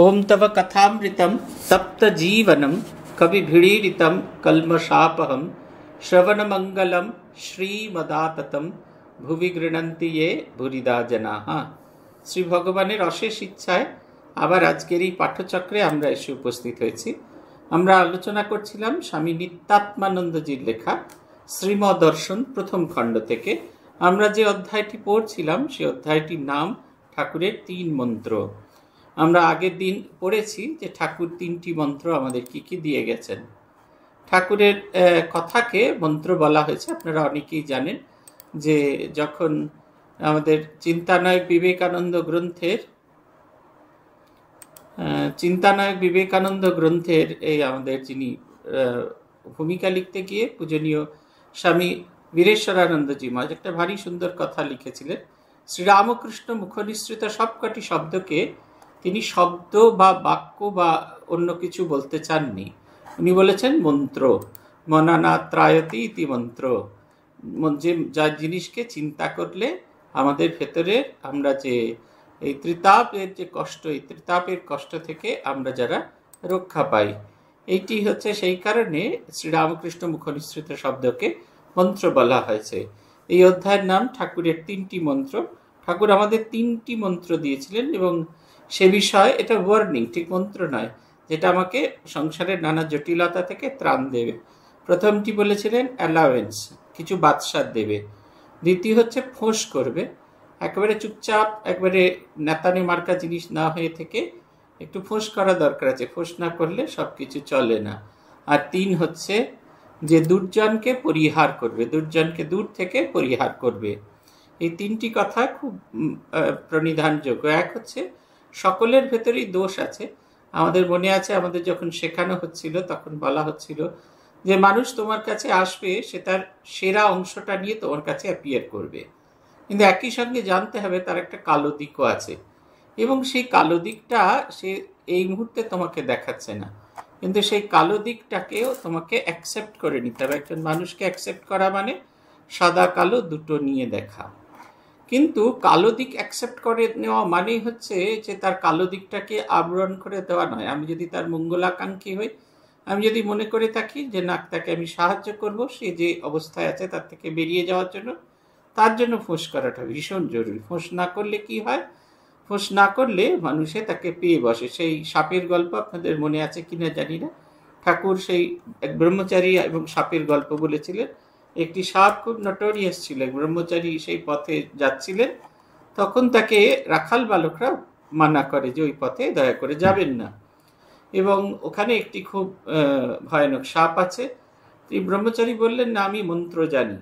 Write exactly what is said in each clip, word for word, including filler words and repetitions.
ओम तव कथामृतं सप्तजीवनं कविभिरीडितं कल्मषापहं श्रवणमंगलं श्रीमदाततं भुवि गृह्णन्ति ये भूरिदा जनाः। श्री भगवानेर अशेष इच्छाय आबार आजकेर एई पाठचक्रे आमरा एसे उपस्थित हयेछि। आमरा आलोचना करछिलाम स्वामी नित्यात्मानंदजीर लेखा श्रीमदर्शन प्रथम खंड थेके आमरा जे अध्यायटी पढ़छिलाम सेई अध्यायटिर नाम ठाकुरेर तीन मंत्र। आमरा आगेर दिन पढ़ेछि जे ठाकुर तीनटी मंत्र आमादेर कि कि दिये गेछेन। ठाकुरेर कथाके मंत्र बला हयेछे। आपनारा अनेकेई जानेन जे जखन आमादेर चिंतानायक विवेकानंद ग्रंथेर चिंतानायक विवेकानंद ग्रंथेर एई आमादेर जिनि भूमिका लिखते गिये पूजनीय स्वामी वीरेश्वरानंदजी महाराज एकटा भारी सुंदर कथा लिखेछिलेन। श्रीरामकृष्ण मुखनिसृत सबकटी शब्दके তিনি শব্দ বা বাক্য বা অন্য কিছু বলতে চাননি। উনি বলেছেন মন্ত্র, মননাত্রায়তি ইতি মন্ত্র। যে যা জিনিসকে চিন্তা করলে আমাদের ভেতরে আমরা যে এই ত্রিতাপের যে কষ্ট, এই ত্রিতাপের কষ্ট থেকে আমরা যারা রক্ষা পাই, এইটি হচ্ছে সেই কারণে শ্রীরামকৃষ্ণ মুখনিসৃত শব্দকে মন্ত্র বলা হয়েছে। এই অধ্যায়ের নাম ঠাকুরের তিনটি মন্ত্র। ঠাকুর আমাদের তিনটি মন্ত্র দিয়েছিলেন এবং সে বিষয় এটা ওয়ার্নিং, ঠিক মন্ত্র নয়, যেটা আমাকে সংসারের নানা জটিলতা থেকে ত্রাণ দেবে। প্রথমটি বলেছিলেন অ্যালাওয়েন্স, কিছু বাদশার দেবে। দ্বিতীয় হচ্ছে ফোঁস করবে, একেবারে চুপচাপ একবারে নেতানি মার্কা জিনিস না হয়ে থেকে একটু ফোঁস করা দরকার আছে, ফোঁস না করলে সব কিছু চলে না। আর তিন হচ্ছে যে দুর্জনকে পরিহার করবে, দুর্জনকে দূর থেকে পরিহার করবে। এই তিনটি কথা খুব প্রণিধানযোগ্য। এক হচ্ছে সকলের ভেতরেই দোষ আছে। আমাদের মনে আছে আমাদের যখন শেখানো হচ্ছিল তখন বলা হচ্ছিল যে মানুষ তোমার কাছে আসবে, সে তার সেরা অংশটা নিয়ে তোমার কাছে অ্যাপিয়ার করবে, কিন্তু একই সঙ্গে জানতে হবে তার একটা কালো দিকও আছে এবং সেই কালো দিকটা সে এই মুহূর্তে তোমাকে দেখাচ্ছে না, কিন্তু সেই কালো দিকটাকেও তোমাকে অ্যাকসেপ্ট করে নিতে হবে। একজন মানুষকে অ্যাকসেপ্ট করা মানে সাদা কালো দুটো নিয়ে দেখা, কিন্তু কালো দিক অ্যাকসেপ্ট করে নেওয়া মানেই হচ্ছে যে তার কালো দিকটাকে আবরণ করে দেওয়া নয়। আমি যদি তার মঙ্গলাকাঙ্ক্ষী হই, আমি যদি মনে করে থাকি যে না, তাকে আমি সাহায্য করব, সে যে অবস্থায় আছে তার থেকে বেরিয়ে যাওয়ার জন্য, তার জন্য ফোঁস করাটা ভীষণ জরুরি। ফোঁস না করলে কি হয়? ফোঁস না করলে মানুষে তাকে পেয়ে বসে। সেই সাপের গল্প আপনাদের মনে আছে কিনা জানি না, ঠাকুর সেই এক ব্রহ্মচারী এবং সাপের গল্প বলেছিলেন। একটি সাপ খুব নটোরিয়াস ছিল, এক ব্রহ্মচারী সেই পথে যাচ্ছিলেন, তখন তাকে রাখাল বালকরা মানা করে যে ওই পথে দয়া করে যাবেন না, এবং ওখানে একটি খুব ভয়ানক সাপ আছে। তিনি ব্রহ্মচারী বললেন না, আমি মন্ত্র জানি।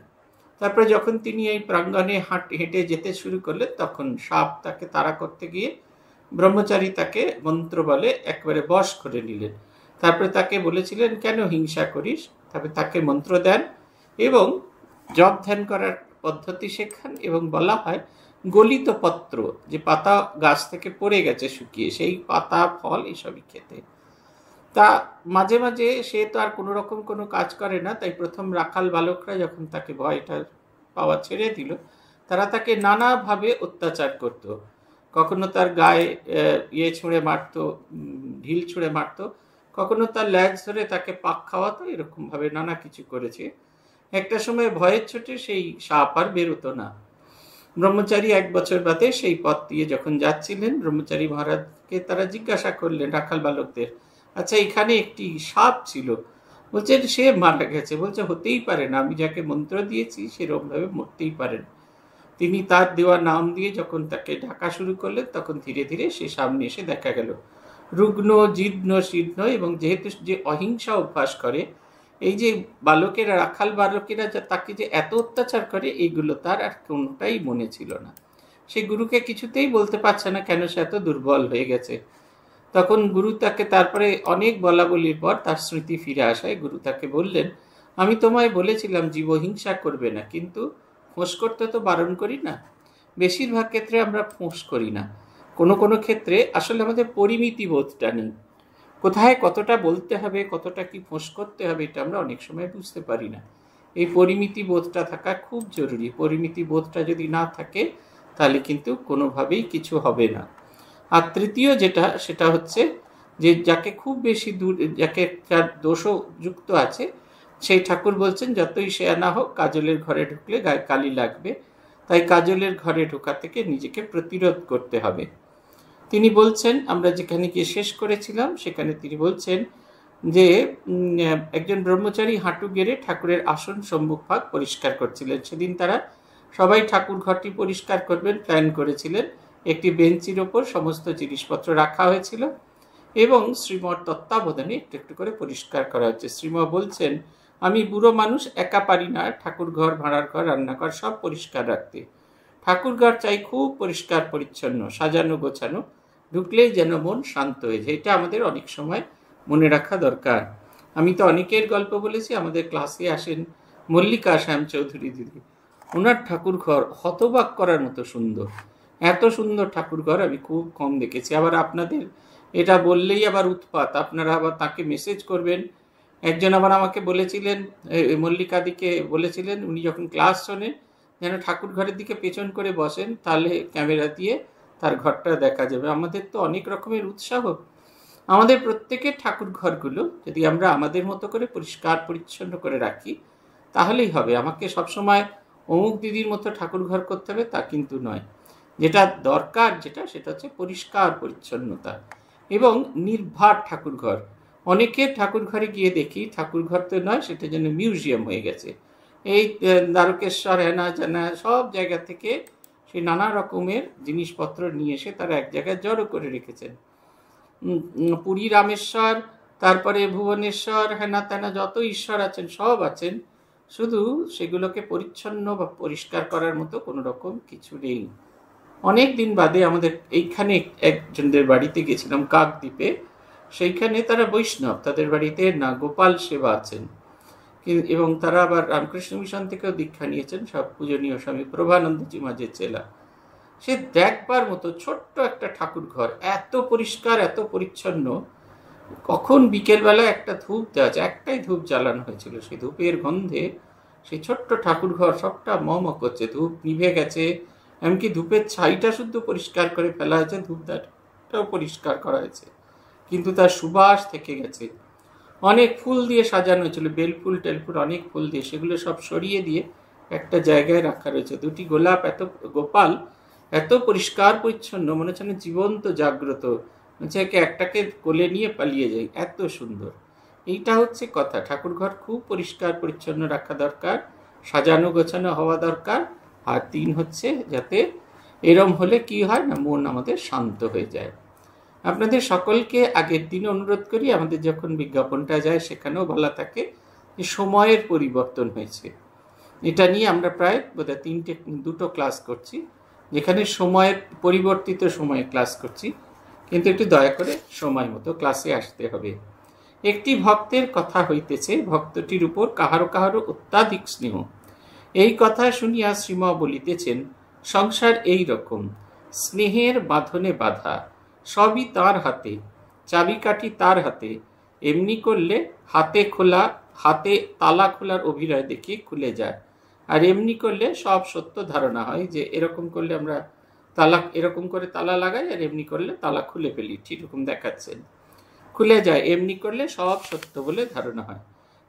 তারপরে যখন তিনি এই প্রাঙ্গণে হাঁট হেঁটে যেতে শুরু করলেন তখন সাপ তাকে তাড়া করতে গিয়ে ব্রহ্মচারী তাকে মন্ত্র বলে একবারে বশ করে নিলেন। তারপরে তাকে বলেছিলেন কেন হিংসা করিস, তারপরে তাকে মন্ত্র দেন এবং জপ ধ্যান করার পদ্ধতি শেখান, এবং বলা হয় গলিত পত্র, যে পাতা গাছ থেকে পড়ে গেছে শুকিয়ে, সেই পাতা ফল এসবই খেতে। তা মাঝে মাঝে সে তো আর কোনো রকম কোনো কাজ করে না, তাই প্রথম রাখাল বালকরা যখন তাকে ভয়টা পাওয়া ছেড়ে দিল, তারা তাকে নানাভাবে অত্যাচার করত। কখনো তার গায়ে ইয়ে ছুঁড়ে মারত, ঢিল ছুঁড়ে মারত, কখনো তার ল্যাজ ধরে তাকে পাক খাওয়াতো, এরকমভাবে নানা কিছু করেছে। একটা সময় ভয়ের ছোটে সেই সাপ আর বেরোতো না। ব্রহ্মচারী এক বছর বাদে সেই পথ দিয়ে যখন যাচ্ছিলেন, ব্রহ্মচারী মহারাজকে তারা জিজ্ঞাসা করলেন রাখাল বালকদের, আচ্ছা এখানে একটি সাপ ছিল, বলছে সে মারা গেছে। বলছে হতেই পারে না, আমি যাকে মন্ত্র দিয়েছি সেরকমভাবে মরতেই পারেন। তিনি তার দেওয়া নাম দিয়ে যখন তাকে ডাকা শুরু করলেন তখন ধীরে ধীরে সে সামনে এসে দেখা গেল, রুগ্ন জীর্ণ শীর্ণ, এবং যেহেতু যে অহিংসা অভ্যাস করে, এই যে বালকেরা রাখাল বালকেরা যা তাকে যে এত অত্যাচার করে, এইগুলো তার আর কোনোটাই মনে ছিল না। সে গুরুকে কিছুতেই বলতে পারছে না কেন সে এত দুর্বল হয়ে গেছে। তখন গুরু তাকে, তারপরে অনেক বলা বলির পর তার স্মৃতি ফিরে আসায় গুরু তাকে বললেন আমি তোমায় বলেছিলাম জীবহিংসা করবে না, কিন্তু ফোঁস করতে তো বারণ করি না। বেশিরভাগ ক্ষেত্রে আমরা ফোঁস করি না, কোনো কোনো ক্ষেত্রে আসলে আমাদের পরিমিতি বোধটা নেই, কোথায় কতটা বলতে হবে, কতটা কি ফোঁস করতে হবে এটা আমরা অনেক সময় বুঝতে পারি না। এই পরিমিতি বোধটা থাকা খুব জরুরি। পরিমিতি বোধটা যদি না থাকে তাহলে কিন্তু কোনোভাবেই কিছু হবে না। আর তৃতীয় যেটা সেটা হচ্ছে যে যাকে খুব বেশি দূর যাকে তার দোষও যুক্ত আছে সেই ঠাকুর বলছেন যতই সে না হোক কাজলের ঘরে ঢুকলে গায়ে কালি লাগবে, তাই কাজলের ঘরে ঢোকা থেকে নিজেকে প্রতিরোধ করতে হবে। তিনি বলছেন আমরা যেখানে গিয়ে শেষ করেছিলাম সেখানে তিনি বলছেন যে একজন ব্রহ্মচারী হাঁটু গেড়ে ঠাকুরের আসন সম্মুখ ভাগ পরিষ্কার করছিলেন। সেদিন তারা সবাই ঠাকুর ঘরটি পরিষ্কার করবেন প্ল্যান করেছিলেন। একটি বেঞ্চির ওপর সমস্ত জিনিসপত্র রাখা হয়েছিল এবং শ্রীমর তত্ত্বাবধানে একটু একটু করে পরিষ্কার করা হচ্ছে। শ্রীম বলছেন আমি বুড়ো মানুষ, একা পারি না ঠাকুর ঘর, ভাড়ার ঘর, রান্নাঘর সব পরিষ্কার রাখতে। ঠাকুর ঘর চাই খুব পরিষ্কার পরিচ্ছন্ন, সাজানো গোছানো, ঢুকলেই যেন মন শান্ত হয়ে যায়। এটা আমাদের অনেক সময় মনে রাখা দরকার। আমি তো অনেকের গল্প বলেছি, আমাদের ক্লাসে আসেন মল্লিকা শ্যাম চৌধুরী দিদি, ওনার ঠাকুর ঘর হতবাক করার মতো সুন্দর। এত সুন্দর ঠাকুর ঘর আমি খুব কম দেখেছি। আবার আপনাদের এটা বললেই আবার উৎপাত, আপনারা আবার তাকে মেসেজ করবেন। একজন আবার আমাকে বলেছিলেন, মল্লিকাদিকে বলেছিলেন উনি যখন ক্লাস শোনেন যেন ঠাকুর ঘরের দিকে পেছন করে বসেন, তাহলে ক্যামেরা দিয়ে তার ঘরটা দেখা যাবে। আমাদের তো অনেক রকমের উৎসাহ, আমাদের প্রত্যেকের ঠাকুর ঘরগুলো যদি আমরা আমাদের মতো করে পরিষ্কার পরিচ্ছন্ন করে রাখি তাহলেই হবে। আমাকে সবসময় অমুক দিদির মতো ঠাকুর ঘর করতে হবে তা কিন্তু নয়। যেটা দরকার যেটা সেটা হচ্ছে পরিষ্কার পরিচ্ছন্নতা এবং নির্ভার ঠাকুর ঘর। অনেকের ঠাকুর ঘরে গিয়ে দেখি ঠাকুর ঘর তো নয়, সেটা যেন মিউজিয়াম হয়ে গেছে। এই দ্বারকেশ্বর হেনা জানা সব জায়গা থেকে সেই নানা রকমের জিনিসপত্র নিয়ে এসে তারা এক জায়গায় জড়ো করে রেখেছেন। পুরী রামেশ্বর, তারপরে ভুবনেশ্বর হেনা তেনা যত ঈশ্বর আছেন সব আছেন, শুধু সেগুলোকে পরিচ্ছন্ন বা পরিষ্কার করার মতো কোনো রকম কিছু নেই। অনেক দিন বাদে আমাদের এইখানে একজনদের বাড়িতে গেছিলাম কাকদ্বীপে, সেইখানে তারা বৈষ্ণব, তাদের বাড়িতে না গোপাল সেবা আছেন এবং তারা আবার রামকৃষ্ণ মিশন থেকেও দীক্ষা নিয়েছেন সব পূজনীয় স্বামী প্রভানন্দজি মাঝের চেলা। সে দেখবার মতো ছোট্ট একটা ঠাকুর ঘর, এত পরিষ্কার এত পরিচ্ছন্ন। কখন বিকেলবেলা একটা ধূপ দেওয়া যায়, একটাই ধূপ জ্বালানো হয়েছিল, সেই ধূপের গন্ধে সেই ছোট্ট ঠাকুর ঘর সবটা মম করছে, ধূপ নিভে গেছে, এমনকি ধূপের ছাইটা শুদ্ধ পরিষ্কার করে ফেলা হয়েছে, ধূপদাটাও পরিষ্কার করা হয়েছে, কিন্তু তার সুবাস থেকে গেছে। অনেক ফুল দিয়ে সাজানো হয়েছিল, বেলফুল টেলফুল অনেক ফুল দিয়ে, সেগুলো সব সরিয়ে দিয়ে একটা জায়গায় রাখা রয়েছে। দুটি গোলাপ, এত গোপাল এত পরিষ্কার পরিচ্ছন্ন, মনে হচ্ছে না জীবন্ত জাগ্রত, মনে হচ্ছে একটাকে কোলে নিয়ে পালিয়ে যাই, এত সুন্দর। এইটা হচ্ছে কথা, ঠাকুরঘর খুব পরিষ্কার পরিচ্ছন্ন রাখা দরকার, সাজানো গোছানো হওয়া দরকার। আর তিন হচ্ছে যাতে এরম হলে কি হয় না মন আমাদের শান্ত হয়ে যায়। আপনাদের সকলকে আগের দিনে অনুরোধ করি, আমাদের যখন বিজ্ঞাপনটা যায় সেখানেও বলা থাকে যে সময়ের পরিবর্তন হয়েছে। এটা নিয়ে আমরা প্রায় বোধহয় তিনটে দুটো ক্লাস করছি যেখানে সময়ের পরিবর্তিত সময়ে ক্লাস করছি, কিন্তু একটু দয়া করে সময় মতো ক্লাসে আসতে হবে। একটি ভক্তের কথা হইতেছে, ভক্তটির উপর কাহারো কাহারো অত্যাধিক স্নেহ। এই কথা শুনিয়া শ্রীমা বলিতেছেন সংসার এই রকম, স্নেহের বাঁধনে বাঁধা, সবই তার হাতে, চাবিকাঠি তার হাতে। এমনি করলে হাতে খোলা হাতে তালা খোলার অভিনয় দেখিয়ে খুলে যায়, আর এমনি করলে সব সত্য ধারণা হয়। যে এরকম করলে আমরা তালা এরকম করে তালা লাগাই, আর এমনি করলে তালা খুলে ফেলি, ঠিক এরকম দেখাচ্ছেন, খুলে যায়। এমনি করলে সব সত্য বলে ধারণা হয়।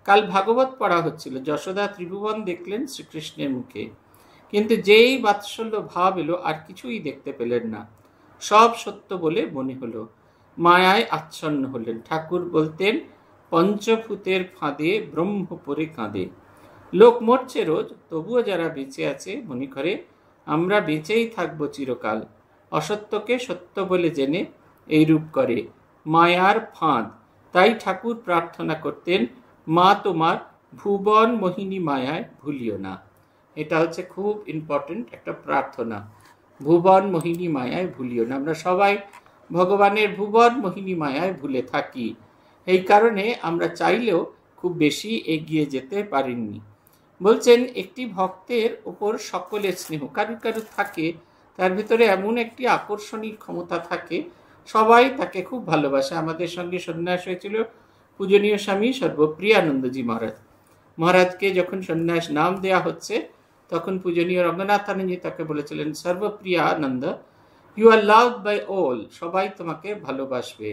কাল ভাগবত পড়া হচ্ছিল, যশোদা ত্রিভুবন দেখলেন শ্রীকৃষ্ণের মুখে, কিন্তু যেই বাৎসল্য ভাব এলো আর কিছুই দেখতে পেলেন না, সব সত্য বলে মনে হলো, মায়ায় আচ্ছন্ন হলেন। ঠাকুর বলতেন পঞ্চভূতের ফাঁদে ব্রহ্মপুরে কাঁদে। লোক মরছে রোজ, তবুও যারা বেঁচে আছে মনে করে আমরা বেঁচেই থাকবো চিরকাল, অসত্যকে সত্য বলে জেনে এইরূপ করে, মায়ার ফাঁদ। তাই ঠাকুর প্রার্থনা করতেন মা তোমার ভুবন মোহিনী মায়ায় ভুলিও না। এটা হচ্ছে খুব ইম্পর্টেন্ট একটা প্রার্থনা, ভুবন মোহিনী মায়ায় ভুলিও না। আমরা সবাই ভগবানের ভুবন মোহিনী মায়ায় ভুলে থাকি, এই কারণে আমরা চাইলেও খুব বেশি এগিয়ে যেতে পারিনি। বলছেন একটি ভক্তের ওপর সকলের স্নেহ, কারু কারু থাকে তার ভিতরে এমন একটি আকর্ষণীয় ক্ষমতা থাকে, সবাই তাকে খুব ভালোবাসে। আমাদের সঙ্গে সন্ন্যাস হয়েছিল পূজনীয় স্বামী সর্বপ্রিয়ানন্দজি মহারাজ, মহারাজকে যখন সন্ন্যাস নাম দেয়া হচ্ছে তখন পূজনীয় রঙ্গনাথানন্দজি তাকে বলেছিলেন সর্বপ্রিয়ানন্দ, You are loved by all. সবাই তোমাকে ভালোবাসবে।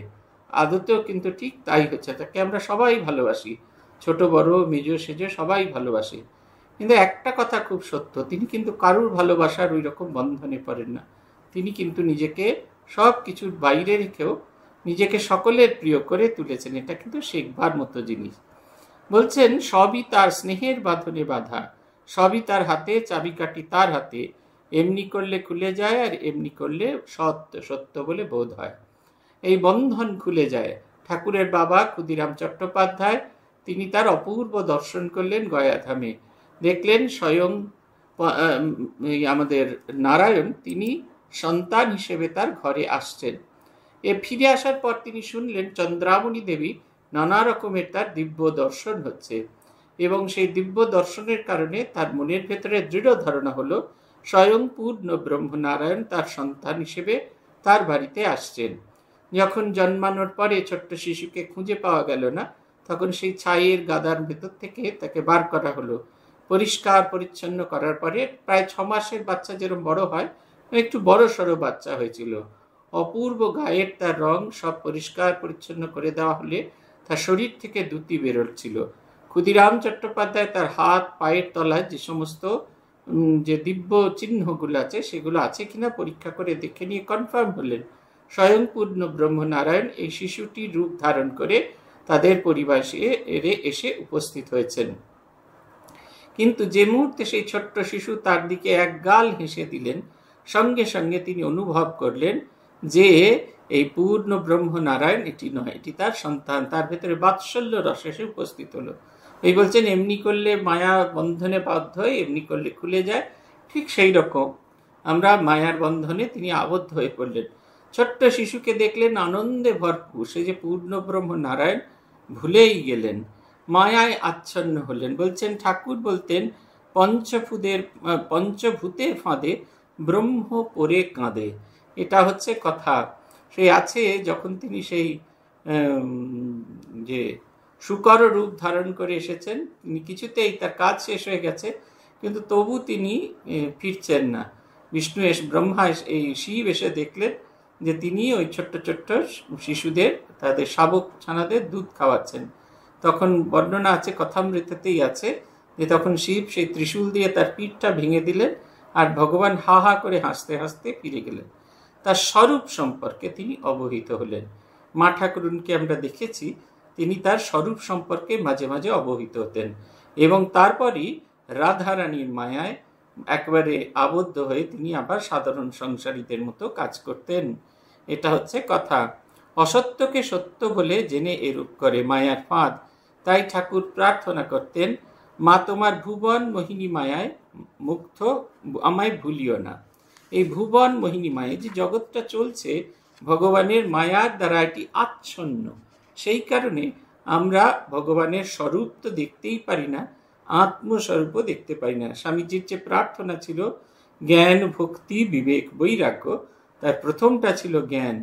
আদতেও কিন্তু ঠিক তাই হচ্ছে, তাকে আমরা সবাই ভালোবাসি, ছোট বড় মেজো সেজো সবাই ভালোবাসি। কিন্তু একটা কথা খুব সত্য, তিনি কিন্তু কারুর ভালোবাসার ওই রকম বন্ধনে পড়েন না। তিনি কিন্তু নিজেকে সব কিছুর বাইরে রেখেও নিজেকে সকলের প্রিয় করে তুলেছেন। এটা কিন্তু শেখবার মতো জিনিস। বলছেন সবই তার স্নেহের বাঁধনে বাঁধা, সবই তার হাতে, চাবিকাঠি তার হাতে, এমনি করলে খুলে যায় আর এমনি করলে সত্য সত্য বলে বোধ হয়। এই বন্ধন খুলে যায়। ঠাকুরের বাবা ক্ষুদিরাম চট্টোপাধ্যায় তিনি তার অপূর্ব দর্শন করলেন গয়াধামে। দেখলেন স্বয়ং আমাদের নারায়ণ তিনি সন্তান হিসেবে তার ঘরে আসছেন। এ ফিরে আসার পর তিনি শুনলেন চন্দ্রামণি দেবী নানা রকমের তার দিব্য দর্শন হচ্ছে, এবং সেই দিব্য দর্শনের কারণে তার মনের ভেতরে দৃঢ় ধারণা হলো স্বয়ং পূর্ণ ব্রহ্মনারায়ণ তার সন্তান হিসেবে তার বাড়িতে আসছেন। যখন জন্মানোর পরে ছোট্ট শিশুকে খুঁজে পাওয়া গেল না, তখন সেই ছাইয়ের গাদার ভেতর থেকে তাকে বার করা হলো। পরিষ্কার পরিচ্ছন্ন করার পরে প্রায় ছ মাসের বাচ্চা যেরকম বড় হয়, একটু বড় সড়ো বাচ্চা হয়েছিল। অপূর্ব গায়ের তার রং, সব পরিষ্কার পরিচ্ছন্ন করে দেওয়া হলে তার শরীর থেকে দুটি বেরোচ্ছিল। ক্ষুদিরাম চট্টোপাধ্যায় তার হাত পায়ের তলায় যে সমস্ত যে দিব্য চিহ্নগুলো আছে সেগুলো আছে কিনা পরীক্ষা করে দেখে নিয়ে কনফার্ম হলেন স্বয়ং পূর্ণ ব্রহ্মনারায়ণ এই শিশুটির রূপ ধারণ করে তাদের পরিবেশে এসে উপস্থিত হয়েছেন। কিন্তু যে মুহূর্তে সেই ছোট্ট শিশু তার দিকে এক গাল হেসে দিলেন, সঙ্গে সঙ্গে তিনি অনুভব করলেন যে এই পূর্ণ ব্রহ্মনারায়ণ এটি নয়, এটি তার সন্তান। তার ভেতরে বাৎসল্য রস এসে উপস্থিত হলো। এই বলছেন এমনি করলে মায়া বন্ধনে বাধ্য হয়ে এমনি করলে খুলে যায়, ঠিক সেই রকম আমরা মায়ার বন্ধনে তিনি আবদ্ধ হয়ে পড়লেন। ছোট্ট শিশুকে দেখলেন আনন্দে ভরপুর, সে যে পূর্ণ ব্রহ্ম নারায়ণ ভুলেই গেলেন, মায়ায় আচ্ছন্ন হলেন। বলছেন ঠাকুর বলতেন পঞ্চভূতের পঞ্চভূতের ফাঁদে ব্রহ্ম পড়ে কাঁদে। এটা হচ্ছে কথা। সে আছে যখন তিনি সেই যে শুকর রূপ ধারণ করে এসেছেন, তিনি কিছুতেই তার কাজ শেষ হয়ে গেছে, কিন্তু তবু তিনি ফিরছেন না। বিষ্ণু এস ব্রহ্মা এই শিব এসে দেখলেন যে তিনি ওই ছোট্ট ছোট্ট শিশুদের তাদের শাবক ছানাদের দুধ খাওয়াচ্ছেন। তখন বর্ণনা আছে, কথামৃতেই আছে যে তখন শিব সেই ত্রিশূল দিয়ে তার পিঠটা ভেঙে দিলেন আর ভগবান হা হা করে হাসতে হাসতে ফিরে গেলেন। তার স্বরূপ সম্পর্কে তিনি অবহিত হলেন। মা ঠাকুরুনকে আমরা দেখেছি তিনি তার স্বরূপ সম্পর্কে মাঝে মাঝে অবহিত হতেন, এবং তারপরই রাধারানীর মায়ায় একবারে আবদ্ধ হয়ে তিনি আবার সাধারণ সংসারীদের মতো কাজ করতেন। এটা হচ্ছে কথা। অসত্যকে সত্য বলে জেনে এরূপ করে মায়ার ফাঁদ। তাই ঠাকুর প্রার্থনা করতেন, মা তোমার ভুবন মোহিনী মায়ায় মুগ্ধ আমায় ভুলিও না। এই ভুবন মোহিনী মায়ায় যে জগৎটা চলছে ভগবানের মায়ার দ্বারা এটি আচ্ছন্ন, সেই কারণে আমরা ভগবানের স্বরূপ তো দেখতেই পারি না, আত্মস্বরূপও দেখতে পারি না। স্বামীজির যে প্রার্থনা ছিল জ্ঞান ভক্তি বিবেক বৈরাগ্য, তার প্রথমটা ছিল জ্ঞান।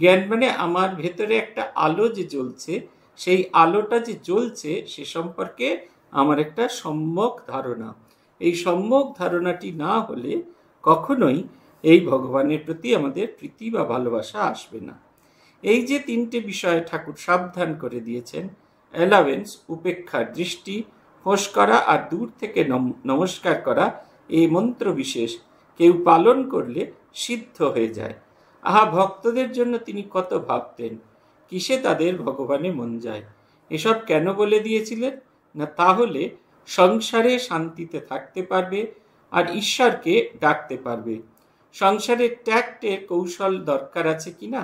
জ্ঞান মানে আমার ভেতরে একটা আলো যে জ্বলছে, সেই আলোটা যে জ্বলছে সে সম্পর্কে আমার একটা সম্যক ধারণা। এই সম্যক ধারণাটি না হলে কখনোই এই ভগবানের প্রতি আমাদের প্রীতি বা ভালোবাসা আসবে না। এই যে তিনটে বিষয়ে ঠাকুর সাবধান করে দিয়েছেন, অ্যালাওয়েন্স উপেক্ষা, দৃষ্টি ফোঁস করা আর দূর থেকে নমস্কার করা, এই মন্ত্র বিশেষ কেউ পালন করলে সিদ্ধ হয়ে যায়। আহা, ভক্তদের জন্য তিনি কত ভাবতেন, কিসে তাদের ভগবানে মন যায়। এসব কেন বলে দিয়েছিলেন? না তাহলে সংসারে শান্তিতে থাকতে পারবে আর ঈশ্বরকে ডাকতে পারবে। সংসারের ট্যাক্টের কৌশল দরকার আছে কি না,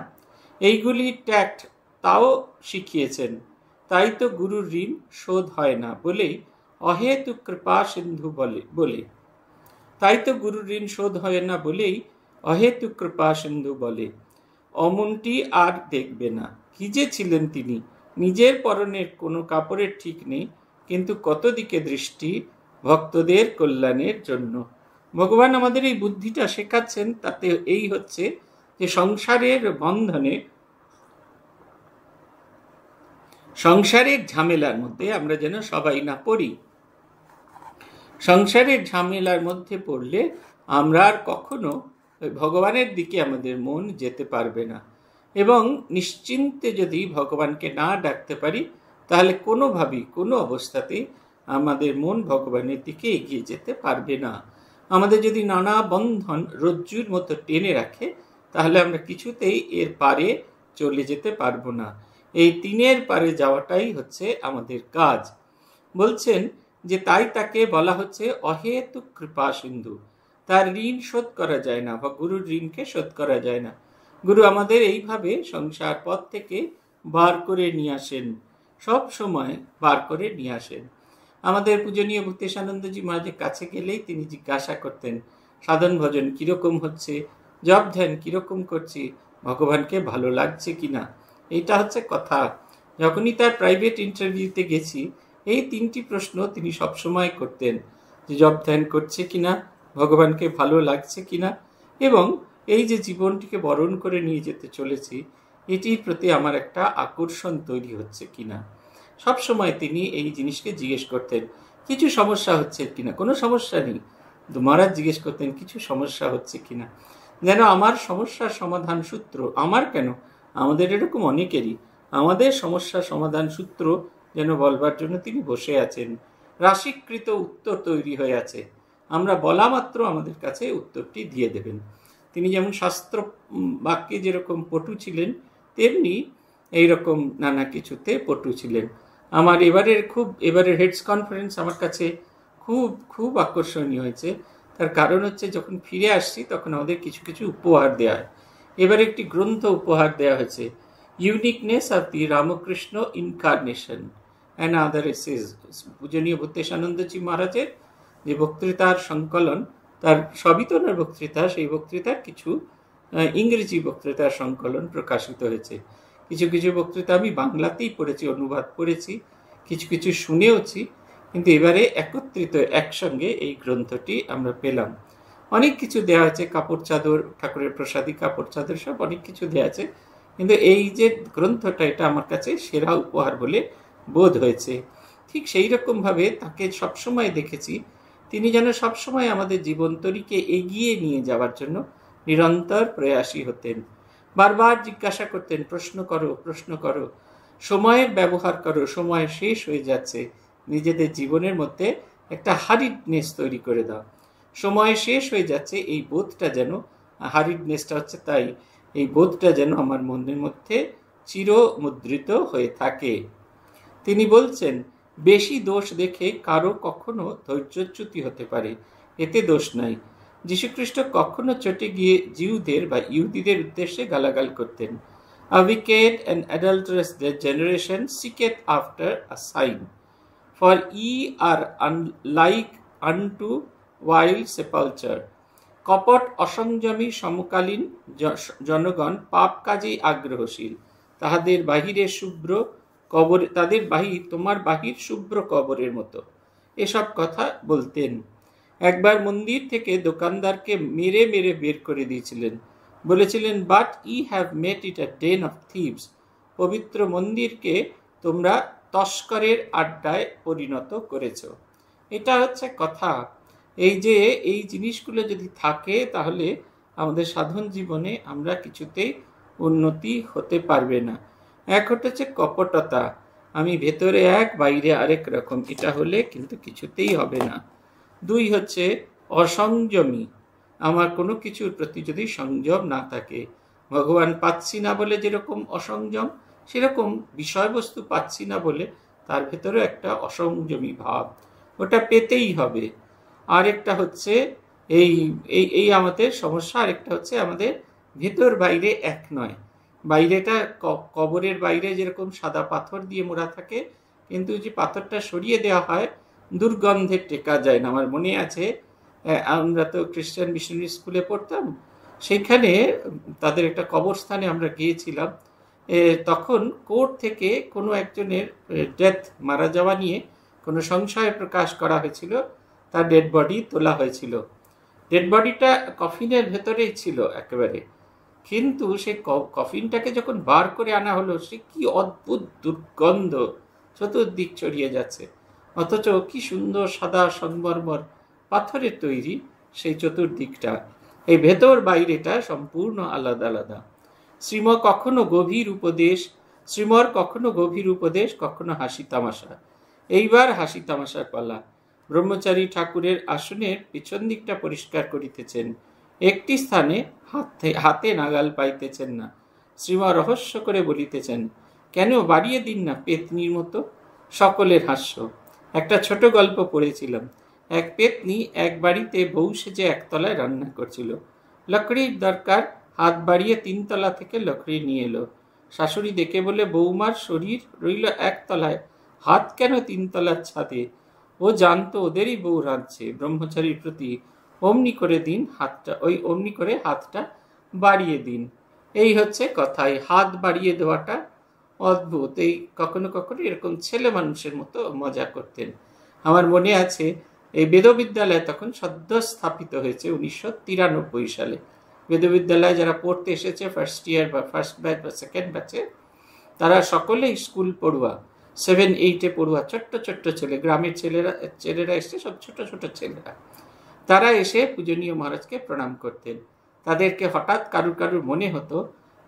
এইগুলি ট্যাক্ট তাও শিখিয়েছেন। তাই তো গুরুর ঋণ শোধ হয় না বলেই অহেতুক কৃপা সিন্ধু বলে বলে তাই তো গুরুর ঋণ শোধ হয় না বলেই অহেতুক কৃপা সিন্ধু বলে অমনটি আর দেখবে না। কি যে ছিলেন তিনি! নিজের পরনের কোনো কাপড়ের ঠিক নেই, কিন্তু কত দিকে দৃষ্টি ভক্তদের কল্যাণের জন্য। ভগবান আমাদের এই বুদ্ধিটা শেখাচ্ছেন, তাতে এই হচ্ছে যে সংসারের বন্ধনে, সংসারের ঝামেলার মধ্যে আমরা যেন সবাই না পড়ি। সংসারের ঝামেলার মধ্যে পড়লে আমরা আর কখনো ভগবানের দিকে আমাদের মন যেতে পারবে না এবং নিশ্চিন্তে যদি ভগবানকে না ডাকতে পারি তাহলে কোনোভাবেই কোনো অবস্থাতেই আমাদের মন ভগবানের দিকে এগিয়ে যেতে পারবে না। আমাদের যদি নানা বন্ধন রজ্জুর মতো টেনে রাখে তাহলে আমরা কিছুতেই এর পারে চলে যেতে পারবো না। এই তিনের পারে যাওয়াটাই হচ্ছে আমাদের কাজ। বলছেন যে তাই তাকে বলা হচ্ছে অহেতুক কৃপা সিন্ধু। তার ঋণ শোধ করা যায় না বা গুরুর ঋণকে শোধ করা যায় না। গুরু আমাদের এইভাবে সংসার পথ থেকে বার করে নিয়ে আসেন, সব সময় বার করে নিয়ে আসেন। আমাদের পূজনীয় ভূতেশানন্দজি মহারাজের কাছে গেলেই তিনি জিজ্ঞাসা করতেন সাধন ভজন কীরকম হচ্ছে, জপ ধ্যান কীরকম করছি, ভগবানকে ভালো লাগছে কিনা। এইটা হচ্ছে কথা। যখনই তার প্রাইভেট ইন্টারভিউতে গেছি এই তিনটি প্রশ্ন তিনি সবসময় করতেন যে জপ ধ্যান করছে কিনা, ভগবানকে ভালো লাগছে কিনা এবং এই যে জীবনটিকে বরণ করে নিয়ে যেতে চলেছি এটির প্রতি আমার একটা আকর্ষণ তৈরি হচ্ছে কিনা। সবসময় তিনি এই জিনিসকে জিজ্ঞেস করতেন। কিছু সমস্যা হচ্ছে কিনা, কোনো সমস্যা নেই, মহারাজ জিজ্ঞেস করতেন কিছু সমস্যা হচ্ছে কিনা। যেন আমার সমস্যার সমাধান সূত্র, আমার কেন আমাদের এরকম অনেকেরই, আমাদের সমস্যার সমাধান সূত্র যেন বলবার জন্য তিনি বসে আছেন। রাশিকৃত উত্তর তৈরি হয়ে আছে, আমরা বলা মাত্র আমাদের কাছে উত্তরটি দিয়ে দেবেন। তিনি যেমন শাস্ত্র বাক্যে যেরকম পটু ছিলেন তেমনি এইরকম নানা কিছুতে পটু ছিলেন। আমার এবারের খুব এবারের হেডস কনফারেন্স আমার কাছে খুব খুব আকর্ষণীয় হয়েছে। তার কারণ হচ্ছে যখন ফিরে আসছি তখন আমাদের কিছু কিছু উপহার দেওয়া হয়। এবারে একটি গ্রন্থ উপহার দেওয়া হয়েছে, uniqueness of the Ramakrishna incarnation and other essays. পূজনীয় ভূতেশানন্দজি মহারাজের যে বক্তৃতার সংকলন, তার সবিতনার বক্তৃতা, সেই বক্তৃতার কিছু ইংরেজি বক্তৃতার সংকলন প্রকাশিত হয়েছে। কিছু কিছু বক্তৃতা আমি বাংলাতেই পড়েছি, অনুবাদ পড়েছি, কিছু কিছু শুনেওছি, কিন্তু এবারে একত্রিত একসঙ্গে এই গ্রন্থটি আমরা পেলাম। অনেক কিছু দেওয়া আছে, কাপড় চাদর, ঠাকুরের প্রসাদী কাপড় চাদর, সব অনেক কিছু দেওয়া আছে, কিন্তু এই যে গ্রন্থটা এটা আমার কাছে সেরা উপহার বলে বোধ হয়েছে। ঠিক সেই রকমভাবে তাকে সবসময় দেখেছি তিনি যেন সবসময় আমাদের জীবনতরীকে এগিয়ে নিয়ে যাওয়ার জন্য নিরন্তর প্রয়াসী হতেন। বারবার জিজ্ঞাসা করতেন প্রশ্ন করো, প্রশ্ন করো, সময়ের ব্যবহার করো, সময় শেষ হয়ে যাচ্ছে, নিজেদের জীবনের মধ্যে একটা হারিডনেস তৈরি করে দাও। সময় শেষ হয়ে যাচ্ছে এই বোধটা যেন, হারিডনেসটা হচ্ছে তাই, এই বোধটা যেন আমার মনের মধ্যে চির মুদ্রিত হয়ে থাকে। তিনি বলছেন বেশি দোষ দেখে কারো কখনো ধৈর্যচ্যুতি হতে পারে, এতে দোষ নাই। যীশুখ্রিস্ট কখনো চটে গিয়ে জিউদের বা ইহুদিদের উদ্দেশ্যে গালাগাল করতেন, a wicked and adulterous generation seeketh after a sign, for ye are unlike unto wild sepulchre. কপট অসংযমী সমকালীন জনগণ পাপ কাজেই আগ্রহশীল, তাহাদের বাহিরে শুভ্র কবর, তাদের বাহির তোমার বাহির শুভ্র কবরের মতো, এসব কথা বলতেন। একবার মন্দির থেকে দোকানদারকে মেরে মেরে বের করে দিয়েছিলেন, বলেছিলেন but ye have made it a den of thieves, পবিত্র মন্দিরকে তোমরা তস্করের আড্ডায় পরিণত করেছ। এটা হচ্ছে কথা। এই যে এই জিনিসগুলো যদি থাকে তাহলে আমাদের সাধন জীবনে আমরা কিছুতেই উন্নতি হতে পারবে না। এক হচ্ছে কপটতা, আমি ভেতরে এক বাইরে আরেক রকম, এটা হলে কিন্তু কিছুতেই হবে না। দুই হচ্ছে অসংযমী, আমার কোনো কিছুর প্রতি যদি সংযম না থাকে, ভগবান পাচ্ছি না বলে যেরকম অসংযম, সেরকম বিষয়বস্তু পাচ্ছি না বলে তার ভেতরে একটা অসংযমী ভাব, ওটা পেতেই হবে। আরেকটা হচ্ছে এই এই আমাদের সমস্যা, আরেকটা হচ্ছে আমাদের ভেতর বাইরে এক নয়। বাইরেটা কবরের বাইরে যেরকম সাদা পাথর দিয়ে মোড়া থাকে, কিন্তু যে পাথরটা সরিয়ে দেওয়া হয় দুর্গন্ধে টেকা যায় না। আমার মনে আছে আমরা তো খ্রিস্টান মিশনারি স্কুলে পড়তাম, সেইখানে তাদের একটা কবরস্থানে আমরা গিয়েছিলাম, তখন কোর্ট থেকে কোনো একজনের ডেথ, মারা যাওয়া নিয়ে কোনো সংশয় প্রকাশ করা হয়েছিল, তার ডেড বডি তোলা হয়েছিল। ডেড বডিটা কফিনের ভেতরেই ছিল একেবারে, কিন্তু সে কফিনটাকে যখন বার করে আনা হলো সে কি অদ্ভুত দুর্গন্ধ চতুর্দিক ছড়িয়ে যাচ্ছে, অথচ কি সুন্দর সাদা সংবর্মর পাথরের তৈরি সেই চতুর্দিকটা। এই ভেতর বাইরেটা সম্পূর্ণ আলাদা আলাদা। শ্রীম কখনো গভীর উপদেশ, শ্রীমর কখনো গভীর উপদেশ, কখনো হাসি তামাশা। এইবার হাসি তামাশার পালা। ব্রহ্মচারী ঠাকুরের আসনের পিছন দিকটা পরিষ্কার করিতেছেন, একটি স্থানে হাতে হাতে নাগাল পাইতেছেন না। শ্রীমা রহস্য করে বলিতেছেন, কেন বাড়িয়ে দিন না পেতনির মতো। সকলের হাস্য। একটা ছোট গল্প পড়েছিলাম, এক পেতনি এক বাড়িতে বউ সেজে একতলায় রান্না করছিল। লকড়ির দরকার, হাত বাড়িয়ে তিনতলা থেকে লকড়ি নিয়ে এলো। শাশুড়ি দেখে বলে, বৌমার শরীর রইল একতলায়, হাত কেন তিনতলার ছাদে? ও জানতো ওদেরই বউ রাঁধছে। ব্রহ্মচারীর প্রতি অমনি করে দিন হাতটা, ওই অমনি করে হাতটা বাড়িয়ে দিন। এই হচ্ছে কথাই, হাত বাড়িয়ে দেওয়াটা অদ্ভুত। এই কখনো কখনো এরকম ছেলে মানুষের মতো মজা করতেন। আমার মনে আছে, এই বেদবিদ্যালয় তখন সদ্য স্থাপিত হয়েছে উনিশশো তিরানব্বই সালে। বেদবিদ্যালয়ে যারা পড়তে এসেছে ফার্স্ট ইয়ার বা ফার্স্ট ব্যাচ বা সেকেন্ড ব্যাচে, তারা সকলেই স্কুল পড়ুয়া, সেভেন এইটে পড়ুয়া, ছোট্ট ছোট্ট ছেলে, গ্রামের ছেলেরা ছেলেরা এসে সব ছোট ছোট ছেলেরা, তারা এসে পূজনীয় মহারাজকে প্রণাম করতেন। তাদেরকে হঠাৎ কারুর কারুর মনে হতো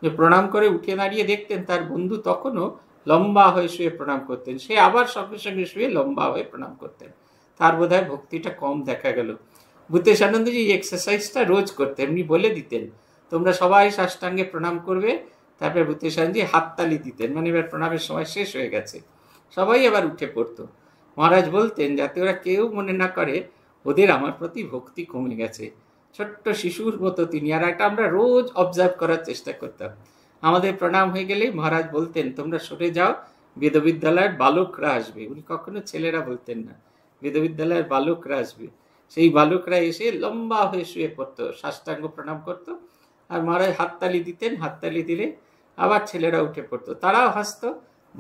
যে প্রণাম করে উঠে দাঁড়িয়ে দেখতেন তার বন্ধু তখনও লম্বা হয়ে শুয়ে প্রণাম করতেন, সে আবার সঙ্গে সঙ্গে শুয়ে লম্বা হয়ে প্রণাম করতেন। তার বোধহয় ভক্তিটা কম দেখা গেল। ভূতেশ আনন্দজি এই এক্সারসাইজটা রোজ করতেন, এমনি বলে দিতেন তোমরা সবাই সাষ্টাঙ্গে প্রণাম করবে। তারপরে ভূতেশ আনন্দজি হাততালি দিতেন, মানে এবার প্রণামের সময় শেষ হয়ে গেছে। সবাই আবার উঠে পড়তো। মহারাজ বলতেন যাতে ওরা কেউ মনে না করে ওদের আমার প্রতি ভক্তি কমে গেছে। ছোট্ট শিশুর মতো তিনি। আর একটা আমরা রোজ অবজার্ভ করার চেষ্টা করতাম, আমাদের প্রণাম হয়ে গেলেই মহারাজ বলতেন তোমরা সরে যাও, বেদবিদ্যালয়ের বালকরা আসবে। উনি কখনো ছেলেরা বলতেন না, বেদবিদ্যালয়ের বালকরা আসবে। সেই বালকরা এসে লম্বা হয়ে শুয়ে পড়তো, সাষ্টাঙ্গ প্রণাম করতো, আর মহারাজ হাততালি দিতেন। হাততালি দিলে আবার ছেলেরা উঠে পড়তো, তারাও হাসতো,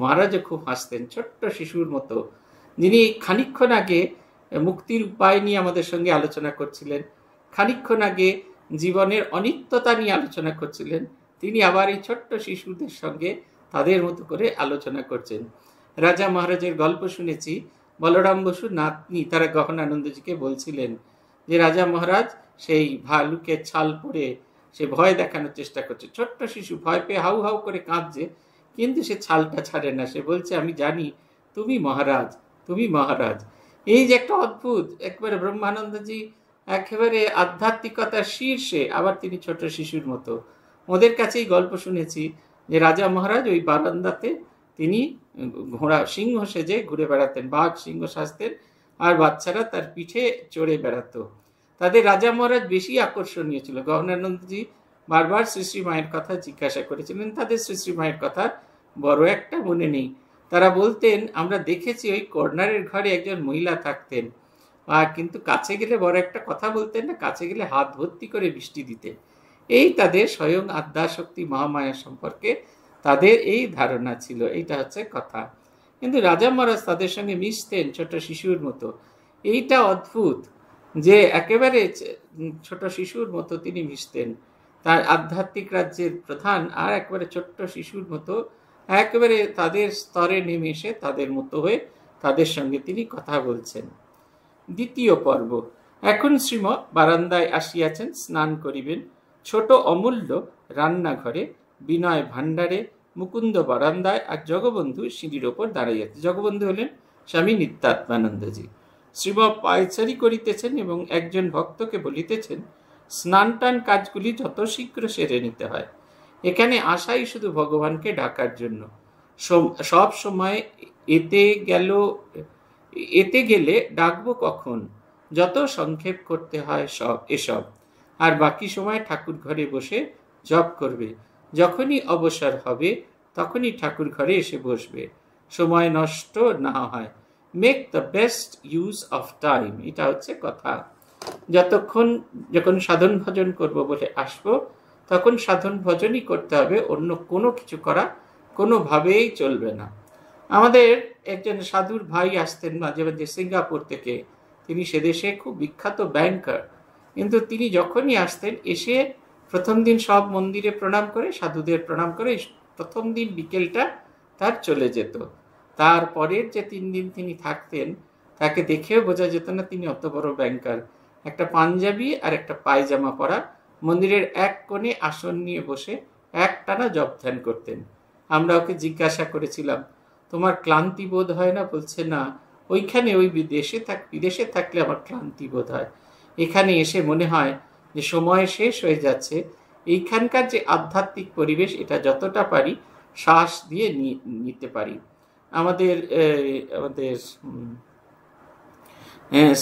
মহারাজও খুব হাসতেন, ছোট্ট শিশুর মতো। যিনি খানিকক্ষণ আগে মুক্তির উপায় নিয়ে আমাদের সঙ্গে আলোচনা করছিলেন, খানিকক্ষণ আগে জীবনের অনিত্যতা নিয়ে আলোচনা করছিলেন, তিনি আবার এই ছোট্ট শিশুদের সঙ্গে তাদের মতো করে আলোচনা করছেন। রাজা মহারাজের গল্প শুনেছি, বলরাম বসু নাতনি তারা গহনানন্দজিকে বলছিলেন যে রাজা মহারাজ সেই ভালুকের ছাল পরে সে ভয় দেখানোর চেষ্টা করছে। ছোট্ট শিশু ভয় পেয়ে হাউ হাউ করে কাঁদছে, কিন্তু সে ছালটা ছাড়ে না। সে বলছে, আমি জানি তুমি মহারাজ, তুমি মহারাজ। এই যে একটা অদ্ভুত, একবারে ব্রহ্মানন্দজি একেবারে আধ্যাত্মিকতার শীর্ষে, আবার তিনি ছোট শিশুর মতো। ওদের কাছেই গল্প শুনেছি যে রাজা মহারাজ ওই বারান্দাতে তিনি ঘোড়া সিংহ সেজে ঘুরে বেড়াতেন, বাঘ সিংহ সাজতেন, আর বাচ্চারা তার পিঠে চড়ে বেড়াতো। তাদের রাজা মহারাজ বেশি আকর্ষণীয় ছিল। গহনানন্দজি বারবার শ্রী শ্রী মায়ের কথা জিজ্ঞাসা করেছিলেন, তাদের শ্রী শ্রী মায়ের কথা বড় একটা মনে নেই। তারা বলতেন, আমরা দেখেছি ওই কর্নারের ঘরে একজন মহিলা থাকতেন, আর কিন্তু কাছে গেলে বড় একটা কথা বলতেন না, কাছে গেলে হাত ভর্তি করে বৃষ্টি দিতেন। এই তাদের স্বয়ং আদ্যাশক্তি মহামায়া সম্পর্কে তাদের এই ধারণা ছিল। এইটা হচ্ছে কথা। কিন্তু রাজা মহারাজ তাদের সঙ্গে মিশতেন ছোট শিশুর মতো। এইটা অদ্ভুত যে একেবারে ছোট শিশুর মতো তিনি মিশতেন। তার আধ্যাত্মিক রাজ্যের প্রধান আর একেবারে ছোট্ট শিশুর মতো, একেবারে তাদের স্তরে নেমে এসে তাদের মতো হয়ে তাদের সঙ্গে তিনি কথা বলছেন। দ্বিতীয় পর্ব। এখন শ্রীম বারান্দায় আসিয়াছেন, স্নান করিবেন। ছোট অমূল্য রান্নাঘরে, বিনয় ভাণ্ডারে, মুকুন্দ বারান্দায়, আর জগবন্ধু সিঁড়ির ওপর দাঁড়াইয়াছে। জগবন্ধু হলেন স্বামী নিত্যাত্মানন্দজি। শ্রীম পায়চারি করিতেছেন এবং একজন ভক্তকে বলিতেছেন স্নান টান কাজগুলি যত শীঘ্র সেরে নিতে হয়, এখানে আশাই শুধু ভগবানকে ডাকার জন্য। সব সময় এতে গেল এতে গেলে ডাকবো কখন, যত সংক্ষেপ করতে হয় সব এসব, আর বাকি সময় ঠাকুর ঘরে বসে জপ করবে। যখনই অবসর হবে তখনই ঠাকুর ঘরে এসে বসবে, সময় নষ্ট না হয়। Make the best use of time, এটা হচ্ছে কথা। যতক্ষণ যখন সাধন ভজন করব বলে আসবো তখন সাধন ভজনই করতে হবে, অন্য কোনো কিছু করা কোনোভাবেই চলবে না। আমাদের একজন সাধুর ভাই আসতেন মাঝে মাঝে সিঙ্গাপুর থেকে, তিনি সেদেশে খুব বিখ্যাত ব্যাংকার, কিন্তু তিনি যখনই আসতেন এসে প্রথম দিন সব মন্দিরে প্রণাম করে, সাধুদের প্রণাম করে প্রথম দিন বিকেলটা তার চলে যেত। তারপরের যে তিন দিন তিনি থাকতেন তাকে দেখেও বোঝা যেত না তিনি অত বড় ব্যাংকার। একটা পাঞ্জাবি আর একটা পায়জামা পরা, मंदिरेर एक कोणे आसन निये बसे एकटाना जप ध्यान करतेन। आमरा ओके जिज्ञासा करेछिलाम तोमार क्लांति बोध हय ना? बोलछे ना, ओइखाने ओइ विदेशे थाक विदेशे थाकले आमार क्लांति बोध हय, एखाने एसे मने हय जे समय शेष हये जाच्छे। एइखानकार जे आध्यात्मिक परिवेश एटा जतटा पारि श्वास दिये निते पारि। आमादेर आमादेर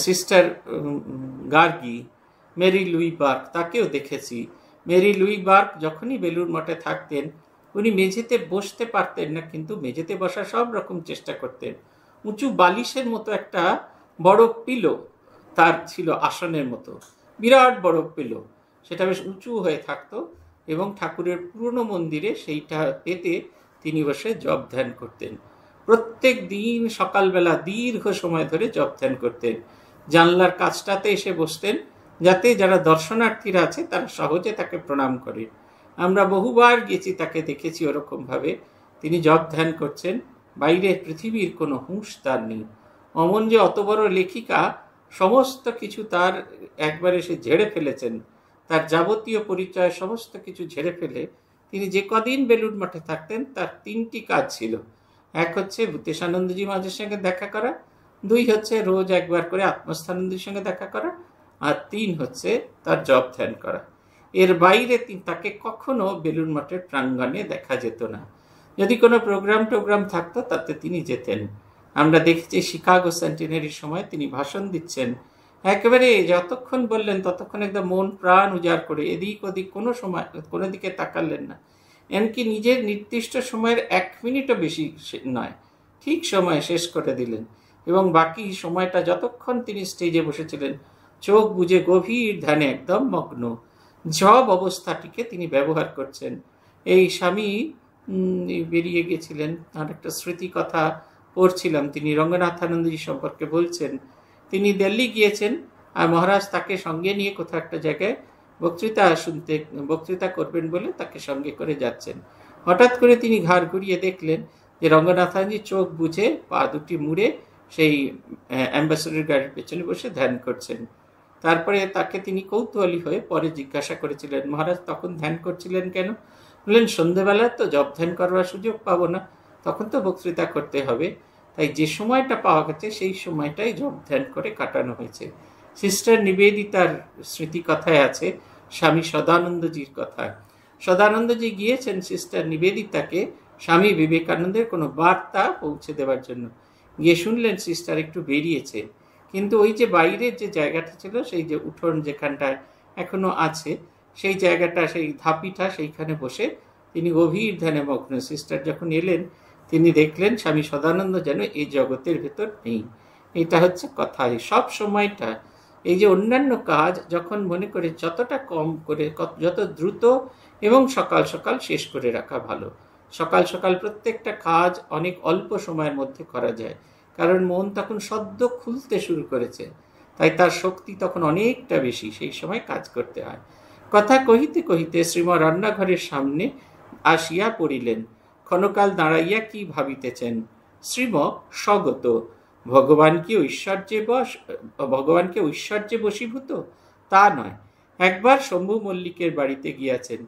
सिस्टर गार्गी मेरी लुई बार्क ताकेओ देखेছি। मेरी लुई बार्क যখনই বেলুর মঠে থাকতেন উনি মেঝেতে বসতে পারতেন না, কিন্তু মেঝেতে বসা সব রকম চেষ্টা করতেন। উঁচু বালিশের মতো একটা বড় পিলো তার ছিল আসনের মতো, বিরাট বড় পিলো, সেটা বেশ উঁচু হয়ে থাকতো এবং ঠাকুরের পুরনো মন্দিরে সেইটা পেতে তিনি বসে জপ ধ্যান করতেন। প্রত্যেক দিন সকালবেলা দীর্ঘ সময় ধরে জপ ধ্যান করতেন। জানলার কাছটাতে এসে বসতেন যাতে যারা দর্শনার্থীরা আছে তারা সহজে তাকে প্রণাম করেন। আমরা বহুবার গেছি, তাকে দেখেছি ওরকমভাবে তিনি জপ ধ্যান করছেন, বাইরে পৃথিবীর কোনো হুঁশ তার নেই। অমন যে অত বড় লেখিকা সমস্ত কিছু তার একবারে সে ঝেড়ে ফেলেছেন, তার যাবতীয় পরিচয় সমস্ত কিছু ঝেড়ে ফেলে তিনি যে কদিন বেলুড় মঠে থাকতেন তার তিনটি কাজ ছিল। এক হচ্ছে ভূতেশানন্দজি মাঝের সঙ্গে দেখা করা, দুই হচ্ছে রোজ একবার করে আত্মস্থানন্দজির সঙ্গে দেখা করা, আর তিন হচ্ছে তার জপ ধ্যান করা। এর বাইরে তাকে কখনো বেলুড় মঠের প্রাঙ্গণে দেখা যেত না। যদি কোনো প্রোগ্রাম টোগ্রাম থাকতো তাতে তিনি যেতেন। আমরা দেখেছি শিকাগো সেন্টিনারির সময় তিনি ভাষণ দিচ্ছেন, একেবারে যতক্ষণ বললেন ততক্ষণ একদম মন প্রাণ উজাড় করে এদিক ওদিক কোনো সময় কোনো দিকে তাকালেন না, এমনকি নিজের নির্দিষ্ট সময়ের এক মিনিটও বেশি নয়, ঠিক সময় শেষ করে দিলেন। এবং বাকি সময়টা যতক্ষণ তিনি স্টেজে বসেছিলেন চোখ বুজে গভীর ধ্যানে একদম মগ্ন, জব অবস্থাটিকে তিনি ব্যবহার করছেন। এই স্বামী বেরিয়ে গেছিলেন, তার একটা স্মৃতি কথা পড়ছিলাম, তিনি রঙ্গনাথানন্দজি সম্পর্কে বলছেন তিনি দিল্লি গিয়েছেন আর মহারাজ তাকে সঙ্গে নিয়ে কোথাও একটা জায়গায় বক্তৃতা শুনতে বক্তৃতা করবেন বলে তাকে সঙ্গে করে যাচ্ছেন। হঠাৎ করে তিনি ঘাড় ঘুরিয়ে দেখলেন যে রঙ্গনাথানজি চোখ বুজে পা দুটি মুড়ে সেই অ্যাম্বাসেডর গাড়ির পেছনে বসে ধ্যান করছেন। তারপরে তাকে তিনি কৌতূহলী হয়ে পরে জিজ্ঞাসা করেছিলেন, মহারাজ তখন ধ্যান করছিলেন কেন? বললেন সন্ধ্যেবেলা তো জপ ধ্যান করার সুযোগ পাবো না, তখন তো বক্তৃতা করতে হবে, তাই যে সময়টা পাওয়া গেছে সেই সময়টাই জপ ধ্যান করে কাটানো হয়েছে। সিস্টার নিবেদিতার স্মৃতি কথায় আছে স্বামী সদানন্দজির কথা। সদানন্দজি গিয়েছেন সিস্টার নিবেদিতাকে স্বামী বিবেকানন্দের কোনো বার্তা পৌঁছে দেওয়ার জন্য, গিয়ে শুনলেন সিস্টার একটু বেরিয়েছে, কিন্তু ওই যে বাইরের যে জায়গাটা ছিল সেই যে উঠোন যেখানটায় এখনো আছে সেই জায়গাটা সেই ধাপিটা সেইখানে বসে তিনি গভীর ধ্যানে মগ্ন। সিস্টার যখন এলেন তিনি দেখলেন স্বামী সদানন্দ যেন এই জগতের ভেতর নেই। এটা হচ্ছে কথা। সব সময়টা এই যে অন্যান্য কাজ যখন মনে করে যতটা কম করে যত দ্রুত এবং সকাল সকাল শেষ করে রাখা ভালো। সকাল সকাল প্রত্যেকটা কাজ অনেক অল্প সময়ের মধ্যে করা যায়, কারণ মন তখন সদ্য খুলতে শুরু করেছে, তাই তার শক্তি তখন অনেকটা বেশি, সেই সময় কাজ করতে হয়। কথা কহিতে কহিতে শ্রীমা রান্নাঘরের সামনে আসিয়া পড়িলেন, ক্ষণকাল দাঁড়াইয়া কি ভাবিতেছেন। শ্রীমা স্বগত, ভগবান কি ঐশ্বর্যে বস ভগবানকে ঐশ্বর্যে বশীভূত? তা নয়, একবার শম্ভু মল্লিকের বাড়িতে গিয়াছেন।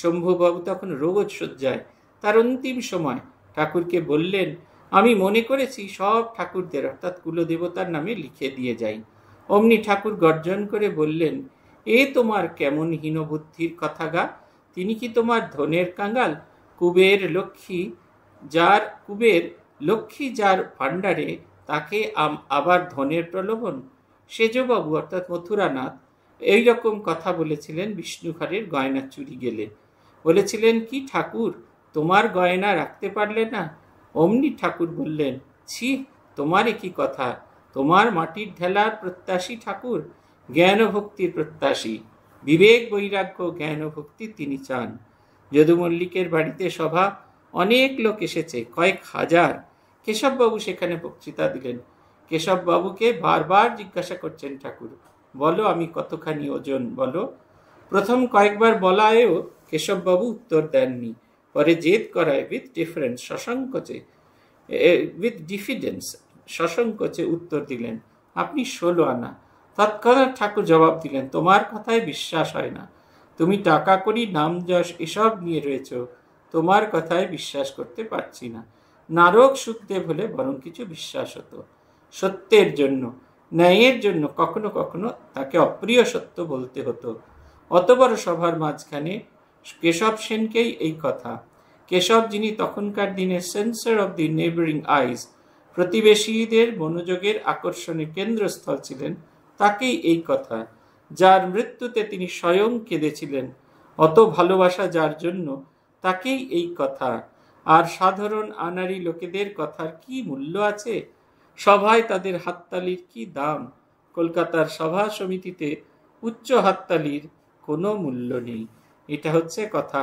শম্ভুবাবু তখন রোগজ শয্যায়, তার অন্তিম সময়। ঠাকুরকে বললেন, আমি মনে করেছি সব ঠাকুরদের অর্থাৎ কুলদেবতার নামে লিখে দিয়ে যাই। অমনি ঠাকুর গর্জন করে বললেন, এ তোমার কেমন হীনবুদ্ধির কথা গা! তিনি কি তোমার ধনের কাঙ্গাল? কুবের লক্ষ্মী যার কুবের লক্ষ্মী যার ভাণ্ডারে তাকে আবার ধনের প্রলোভন। সেজবাবু অর্থাৎ মথুরানাথ এই রকম কথা বলেছিলেন বিষ্ণুঘরের গয়না চুরি গেলে। বলেছিলেন, কি ঠাকুর, তোমার গয়না রাখতে পারলে না? অমনি ঠাকুর বললেন, ছি, তোমার কি কথা! তোমার মাটির ঢেলার প্রত্যাশী ঠাকুর, জ্ঞান ভক্তির প্রত্যাশী, বিবেক বৈরাগ্য জ্ঞান ভক্তি তিনি চান। যদু মল্লিকের বাড়িতে সভা, অনেক লোক এসেছে, কয়েক হাজার। কেশববাবু সেখানে বক্তৃতা দিলেন। কেশববাবুকে বারবার জিজ্ঞাসা করছেন ঠাকুর, বলো আমি কতখানি ওজন বলো। প্রথম কয়েকবার বলায়ও কেশববাবু উত্তর দেননি, পরে জেদ করায় উইথ ডিফারেন্স সসংকোচে উইথ ডিফিডেন্স সসংকোচে উত্তর দিলেন, আপনি ষোলো আনা। তৎক্ষণাৎ ঠাকুর জবাব দিলেন, তোমার কথায় বিশ্বাস হয় না, তুমি টাকা করি নাম যশ এসব নিয়ে রয়েছো, তোমার কথায় বিশ্বাস করতে পারছি না। নারক সুখদেব হলে বরং কিছু বিশ্বাস হতো। সত্যের জন্য, ন্যায়ের জন্য কখনো কখনো তাকে অপ্রিয় সত্য বলতে হতো। অত বড় সভার মাঝখানে কেশব সেনকেই এই কথা। কেশব, যিনি তখনকার দিনে cynosure of the neighbouring eyes, প্রতিবেশীদের মনোযোগের আকর্ষণের কেন্দ্রস্থল ছিলেন, তাকেই এই কথা। যার মৃত্যুতে তিনি স্বয়ং কেঁদেছিলেন, অত ভালোবাসা যার জন্য, তাকেই এই কথা। আর সাধারণ আনারি লোকেদের কথার কি মূল্য আছে? সভায় তাদের হাততালির কি দাম! কলকাতার সভা সমিতিতে উচ্চ হাততালির কোনো মূল্য নেই। এটা হচ্ছে কথা।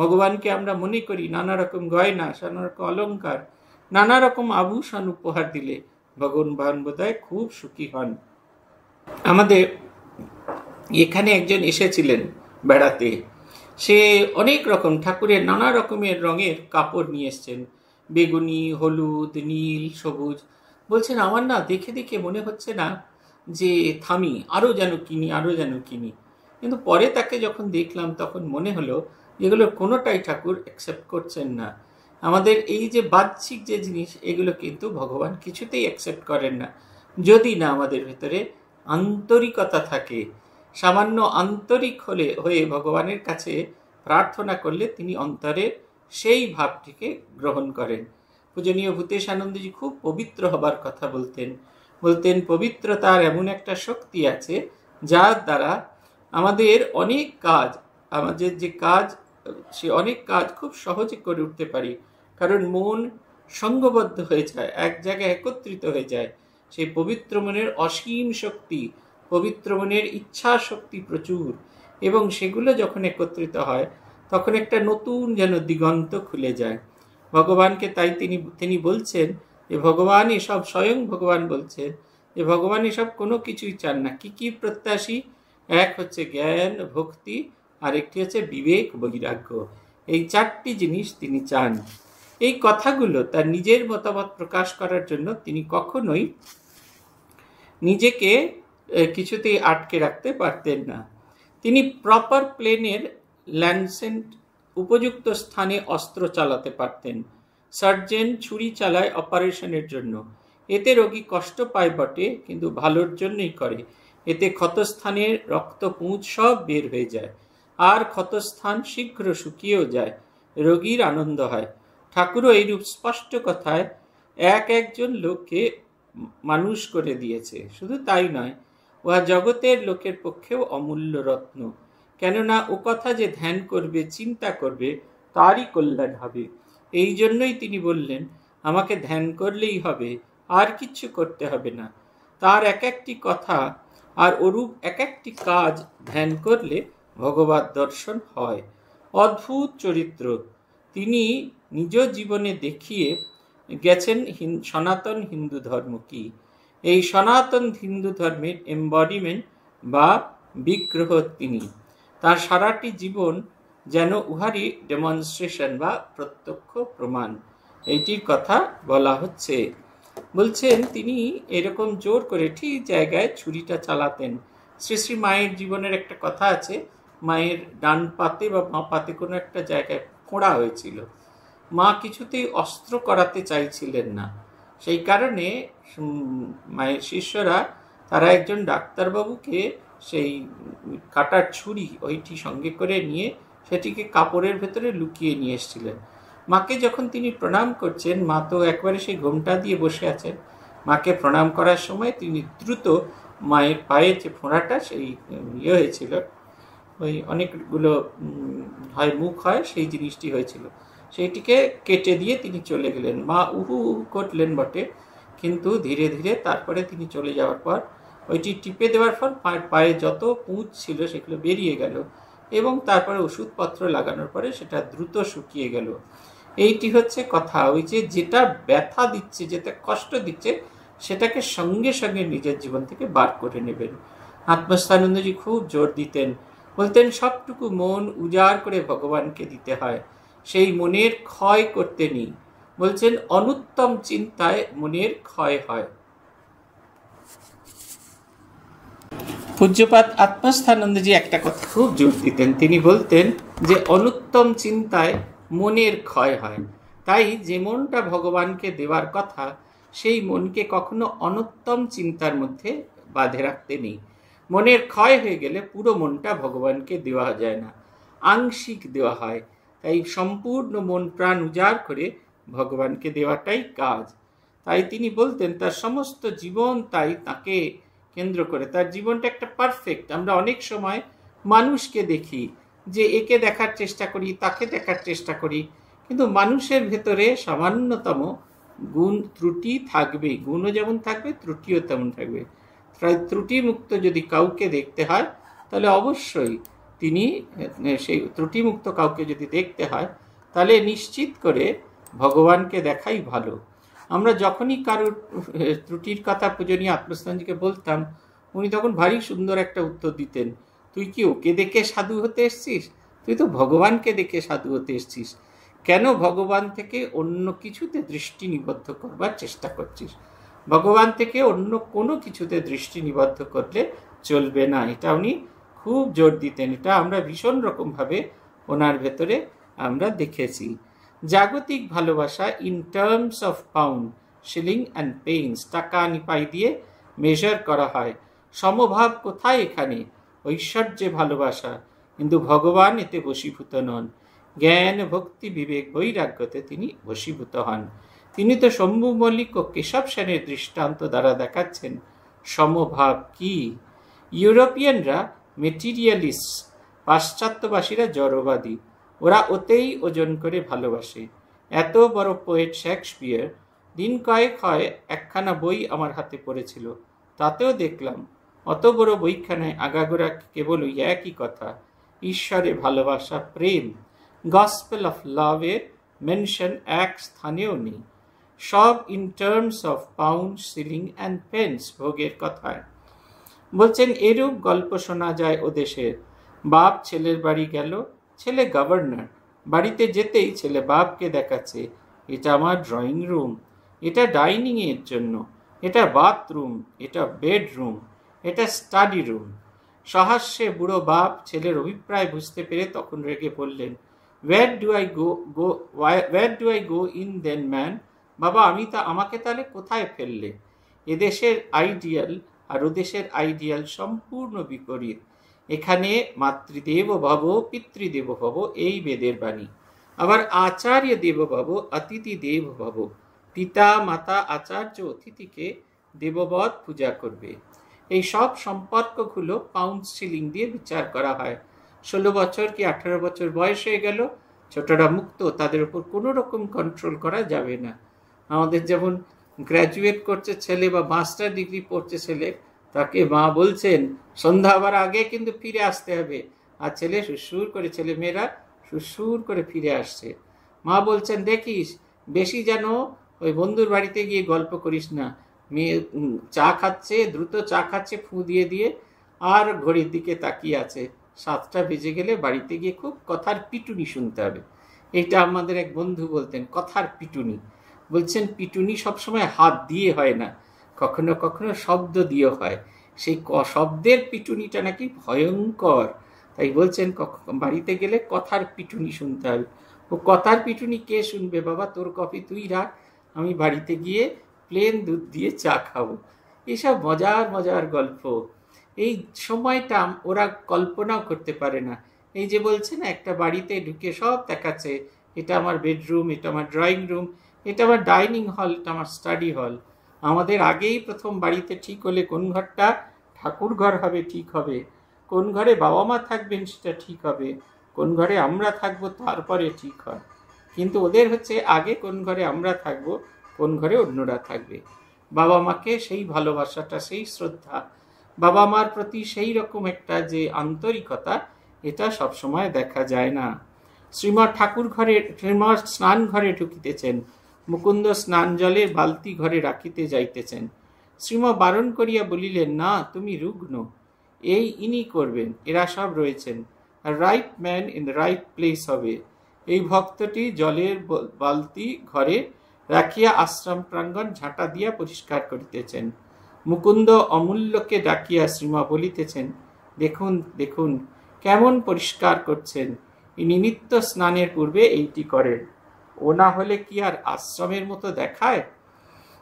ভগবানকে আমরা মনে করি নানা রকম গয়না, নানা রকম অলঙ্কার, নানা রকম আভূষণ উপহার দিলে ভগবান বোধহয় খুব সুখী হন। আমাদের এখানে একজন এসেছিলেন বেড়াতে। সে অনেক রকম ঠাকুরের নানা রকমের রঙের কাপড় নিয়ে এসছেন, বেগুনি, হলুদ, নীল, সবুজ। বলছেন, আমার না দেখে দেখে মনে হচ্ছে না যে থামি, আরও যেন কিনি, আরও যেন কিনি। কিন্তু পরে তাকে যখন দেখলাম তখন মনে হলো এগুলোর কোনোটাই ঠাকুর অ্যাকসেপ্ট করছেন না। আমাদের এই যে বাহ্যিক যে জিনিস, এগুলো কিন্তু ভগবান কিছুতেই অ্যাকসেপ্ট করেন না, যদি না আমাদের ভেতরে আন্তরিকতা থাকে। সামান্য আন্তরিক হলে হয়ে ভগবানের কাছে প্রার্থনা করলে তিনি অন্তরের সেই ভাবটিকে গ্রহণ করেন। পূজনীয় ভূতেশ আনন্দজি খুব পবিত্র হবার কথা বলতেন। বলতেন পবিত্রতার এমন একটা শক্তি আছে যার দ্বারা আমাদের অনেক কাজ, আমাদের যে কাজ, সে অনেক কাজ খুব সহজে করে উঠতে পারি, কারণ মন সঙ্গবদ্ধ হয়ে যায়, এক জায়গায় একত্রিত হয়ে যায়। সেই পবিত্র মনের অসীম শক্তি, পবিত্র মনের ইচ্ছা শক্তি প্রচুর, এবং সেগুলো যখন একত্রিত হয় তখন একটা নতুন যেন দিগন্ত খুলে যায় ভগবানকে। তাই তিনি তিনি বলছেন যে ভগবান এসব, স্বয়ং ভগবান বলছেন যে ভগবান এসব কোনো কিছুই চান না। কি কি প্রত্যাশী? এক হচ্ছে জ্ঞান ভক্তি, আরেকটি হচ্ছে বিবেক বৈরাগ্য, এই চারটি জিনিস তিনি চান। এই কথাগুলো তার নিজের মতামত প্রকাশ করার জন্য তিনি কখনোই নিজেকে কিছুতেই আটকে রাখতে পারতেন না। তিনি প্রপার প্লেনের ল্যান্সেন্ট উপযুক্ত স্থানে অস্ত্র চালাতে পারতেন। সার্জেন ছুরি চালায় অপারেশনের জন্য, এতে রোগী কষ্ট পায় বটে, কিন্তু ভালোর জন্যই করে। এতে ক্ষতস্থানে রক্ত পুঁজ সব বের হয়ে যায়, আর ক্ষতস্থান শীঘ্র শুকিয়েও যায়, রোগীর আনন্দ হয়। ঠাকুরও এইরূপ স্পষ্ট কথায় এক একজন লোককে মানুষ করে দিয়েছে। শুধু তাই নয়, উহা জগতের লোকের পক্ষেও অমূল্য রত্ন, কেননা ও কথা যে ধ্যান করবে, চিন্তা করবে, তারই কল্যাণ হবে। এই জন্যই তিনি বললেন, আমাকে ধ্যান করলেই হবে, আর কিচ্ছু করতে হবে না। তার এক একটি কথা আর ওরূপ এক একটি কাজ ধ্যান করলে ভগবত দর্শন হয়। অদ্ভুত চরিত্র তিনি নিজ জীবনে দেখিয়ে গেছেন। সনাতন হিন্দু ধর্ম কি? এই সনাতন হিন্দু ধর্মের এম্বডিমেন্ট বা বিগ্রহ তিনি। তার সারাটি জীবন যেন উহারই ডেমনস্ট্রেশন বা প্রত্যক্ষ প্রমাণ, এইটির কথা বলা হচ্ছে। বলছেন তিনি এরকম জোর করে ঠিক জায়গায় ছুরিটা চালাতেন। শ্রী শ্রী মায়ের জীবনের একটা কথা আছে, মায়ের ডান পাতে বা মা পাতে কোনো একটা জায়গায় ফোঁড়া হয়েছিল। মা কিছুতেই অস্ত্র করাতে চাইছিলেন না, সেই কারণে মায়ের শিষ্যরা তারা একজন ডাক্তারবাবুকে সেই কাটার ছুরি ওইটি সঙ্গে করে নিয়ে সেটিকে কাপড়ের ভেতরে লুকিয়ে নিয়ে এসেছিলেন। মাকে যখন তিনি প্রণাম করছেন, মা তো একবারে সেই ঘোমটা দিয়ে বসে আছেন, মাকে প্রণাম করার সময় তিনি দ্রুত মায়ের পায়ের যে ফোঁড়াটা, সেই ইয়ে হয়েছিল, ওই অনেকগুলো হয় মুখ হয়, সেই জিনিসটি হয়েছিল, সেইটিকে কেটে দিয়ে তিনি চলে গেলেন। মা উহু উহু করলেন বটে, কিন্তু ধীরে ধীরে তারপরে তিনি চলে যাওয়ার পর ওইটি টিপে দেওয়ার পর পায়ে যত পুঁজ ছিল সেগুলো বেরিয়ে গেল, এবং তারপরে ওষুধপত্র লাগানোর পরে সেটা দ্রুত শুকিয়ে গেল। এইটি হচ্ছে কথা। ওই যে যেটা ব্যথা দিচ্ছে, যেটা কষ্ট দিচ্ছে, সেটাকে সঙ্গে সঙ্গে নিজের জীবন থেকে বার করে নেবেন। আত্মস্থানন্দজি খুব জোর দিতেন, বলতেন সবটুকু মন উজাড় করে ভগবানকে দিতে হয়, সেই মনের ক্ষয় করতে নেই। বলছেন অনুত্তম চিন্তায় মনের ক্ষয় হয়। पूज्यपाद आत्मास्थानंद जी एक कथा खूब जोर दितें बोलतें अनुत्तम चिंताय मनेर क्षय है ताई जे मनटा भगवान के देवार कथा सेई मन के कखनो अनुत्तम चिंतार मध्य बाधे रखते नहीं। मनेर क्षय हो गेले पुरो मनटा भगवान के देवा जाए ना, आंशिक देवा है। ताई सम्पूर्ण मन प्राण उजाड़ करे भगवान के देवाटाई काज। ताई तिनी बोलतें तार समस्त जीवन ताई ताके केंद्र करे तार जीवनटा एकटा परफेक्ट। आमरा अनेक समय मानुषके देखी जे एके देखार चेष्टा करी ताके देखार चेष्टा करी किन्तु मानुषेर भेतरे सामान्यतम गुण त्रुटि थाकबे, गुणो जेमन थाकबे त्रुटिओ तेमन थाकबे। ताई त्रुटिमुक्त यदि काउके देखते हय ताहले अवश्यई तिनी सेई त्रुटिमुक्त काउके यदि देखते हय ताहले निश्चित करे भगवान के देखाई भालो। आमरा जखनी कारो त्रुटिर कथा पूजनीय आत्मस्थान जी के बोलताम उनी तखन भारी सुंदर एकटा उत्तर दितेन, तुई कि ओके देखे साधु होते एसेछिस? तुई तो भगवान के देखे साधु होते एसेछिस, केन भगवान थेके अन्य किछुते दृष्टि निबद्ध करबार चेष्टा करछिस? भगवान थेके अन्य कोनो किछुते दृष्टि निबद्ध करले चलबे ना। एटा उनी खूब जोर दितेन। एटा आमरा भीषण रकम भावे ओनार भेतरे आमरा देखेछि। जागतिक भालोबासा in terms of pound shilling and pence टाका निपाई दिए मेजर करा हय। समभाव कोथाय एखाने? ऐश्वर्य भालोबासा। किन्तु भगवान एते वशीभूत नन, ज्ञान भक्ति विवेक वैराग्यते तिनि वशीभूत हन। तिनि तो शम्भू मल्लिक ओ केशव सेनेर दृष्टान्त द्वारा देखाच्छेन समभाव कि। यूरोपियनरा मेटेरियालिस्ट, पाश्चात्यवासीरा जड़वादी, ओरा ओतेई ओजन करे भालोबासे। एतो बड़ो पोएट शेक्सपियर दिन कयेक हय एकखाना बोई आमार हाथे पड़ेछिलो, तातेओ देखलाम अतो बड़ो बोईखानाय आगागोड़ा केवल ओई एकई कथा, ईश्वरे भालोबासा प्रेम। गसपेल अफ लाभ एर मेनशन एक स्थानेओ नेई। सब in terms of pound shilling and pence भोगेर कथाय बोलछेन। एरूप गल्प शोना जाय ओ देशेर, बाप छेलेर बाड़ी गेल, छेले गवर्नर, बाड़ीते जेतेई छेले बापके देखाच्छे एटा आमार ड्रयिंग रूम, एटा डाइनिंग एर जन्नो, एटा बाथरूम, एटा बेडरूम, एटा स्टाडी रूम। साहस्ये बुड़ो बाप छेलेर अभिप्राय बुझते पेरे तखन रेगे बोललेन, where do I go go where do I go in then man? बाबा आमी ता आमाके ताहले कोथाय फेलले? एदेशेर आइडियल आर ओदेशेर आइडियल सम्पूर्ण विपरीत। एखाने मातृदेव भव पितृदेव भव एई वेदेर बाणी, आबार आचार्य देव भव अतिथि देव भव। पिता माता आचार्य अतिथिके देववत पूजा करबे। एई सब सम्पर्कगुलो पाउंड सिलिंग दिए विचार करा हय। षोलो बछर कि अठारो बछर बयस हये गेल, छोटरा मुक्त, तादेर उपर कोनो रकम कन्ट्रोल करा जाबे ना। आमादेर जेमन ग्र्याजुएट करछे छेले बा मास्टार डिग्री पड़छे छेले, ताके माँ बोलছেন सन्ध्या आबार आगे किन्तु फिरे आसते हबे, आर छेले शुशुर करे, छेले मेरा शुशुर करे फिरे आसছে। माँ बोलছেন देखिस बेशी जानो ओई बंधुर बाड़ीते गिये गल्प करिस ना। मेये चा खाচ্ছে, द्रुत चा खाচ্ছে फू दिये दिये, आर घड़िर दिके ताकिये आछे। सातटा बेजे गेले बाड़ीते गिये खूब कथार पिटुनि शुनते हबे। एटा आमादेर एक बंधु बोलतेन कथार पिटुनि। बोलছেন पिटुनि सब समय हाथ दिये हय ना, कखनो कखनो शब्द दिए हय। सेई शब्देर पिटुनिटा नाकि भयंकर, ताई बोलছেন बाड़ीते गेले कथार पिटुनि शुनते हबे। ओ कथार पिटुनि के शुनबे बाबा? तोर कफि तुई राख, आमी बाड़ीते गिये प्लेन दूध दिए चा खाबो। एसब मजार मजार गल्प। एई समयटा ओरा कल्पनाओ करते पारे ना। एई जे बोलছে ना एकटा बाड़ीते ढुके सब देखाচ্ছে, एटा आमार बेडरूम, एटा आमार ड्रयिंग रूम, एटा आमार डाइनिंग हल, एटा आमार स्टाडी हल। आमादेर आगेई प्रथम बाड़ीते ठीक होले कोन घरटा ठाकुर घर हबे ठीक हबे, कोन घरे बाबा मा थाकबेन सेटा ठीक हबे, कोन घरे आमरा थाकबो तारपरे ठीक हय। किन्तु ओदेर होच्छे आगे कोन घरे आमरा थाकबो, कोन घरे अन्यरा थाकबे। बाबा माके सेई भालोबासाटा, सेई श्रद्धा, बाबा मार प्रति सेई रकम एकटा जे आन्तरिकता, एटा सब समय देखा जाय ना। श्रीमा ठाकुर घरे श्रीमा स्नान घरे ढुकितेछेन, मुकुंद स्नान जले बालती घरे राखिते जाइतेछेन। श्रीमा बारण करिया बलिलेन, ना तुमी रुग्ण, एई इनी करबेन, एरा सब रयेछेन, right man in right place हबे। एई भक्तटी जलेर बालती घरे राखिया आश्रम प्रांगण झाटा दिया परिष्कार करितेछेन। मुकुंद अमूल्य के डाकिया श्रीमा बोलितेछेन, देखुन देखुन केमन परिष्कार करछेन। इनि नित्य स्नानेर पूर्वे एइटी करेन, ओ ना होले कि आर आश्रमेर मतो देखाय।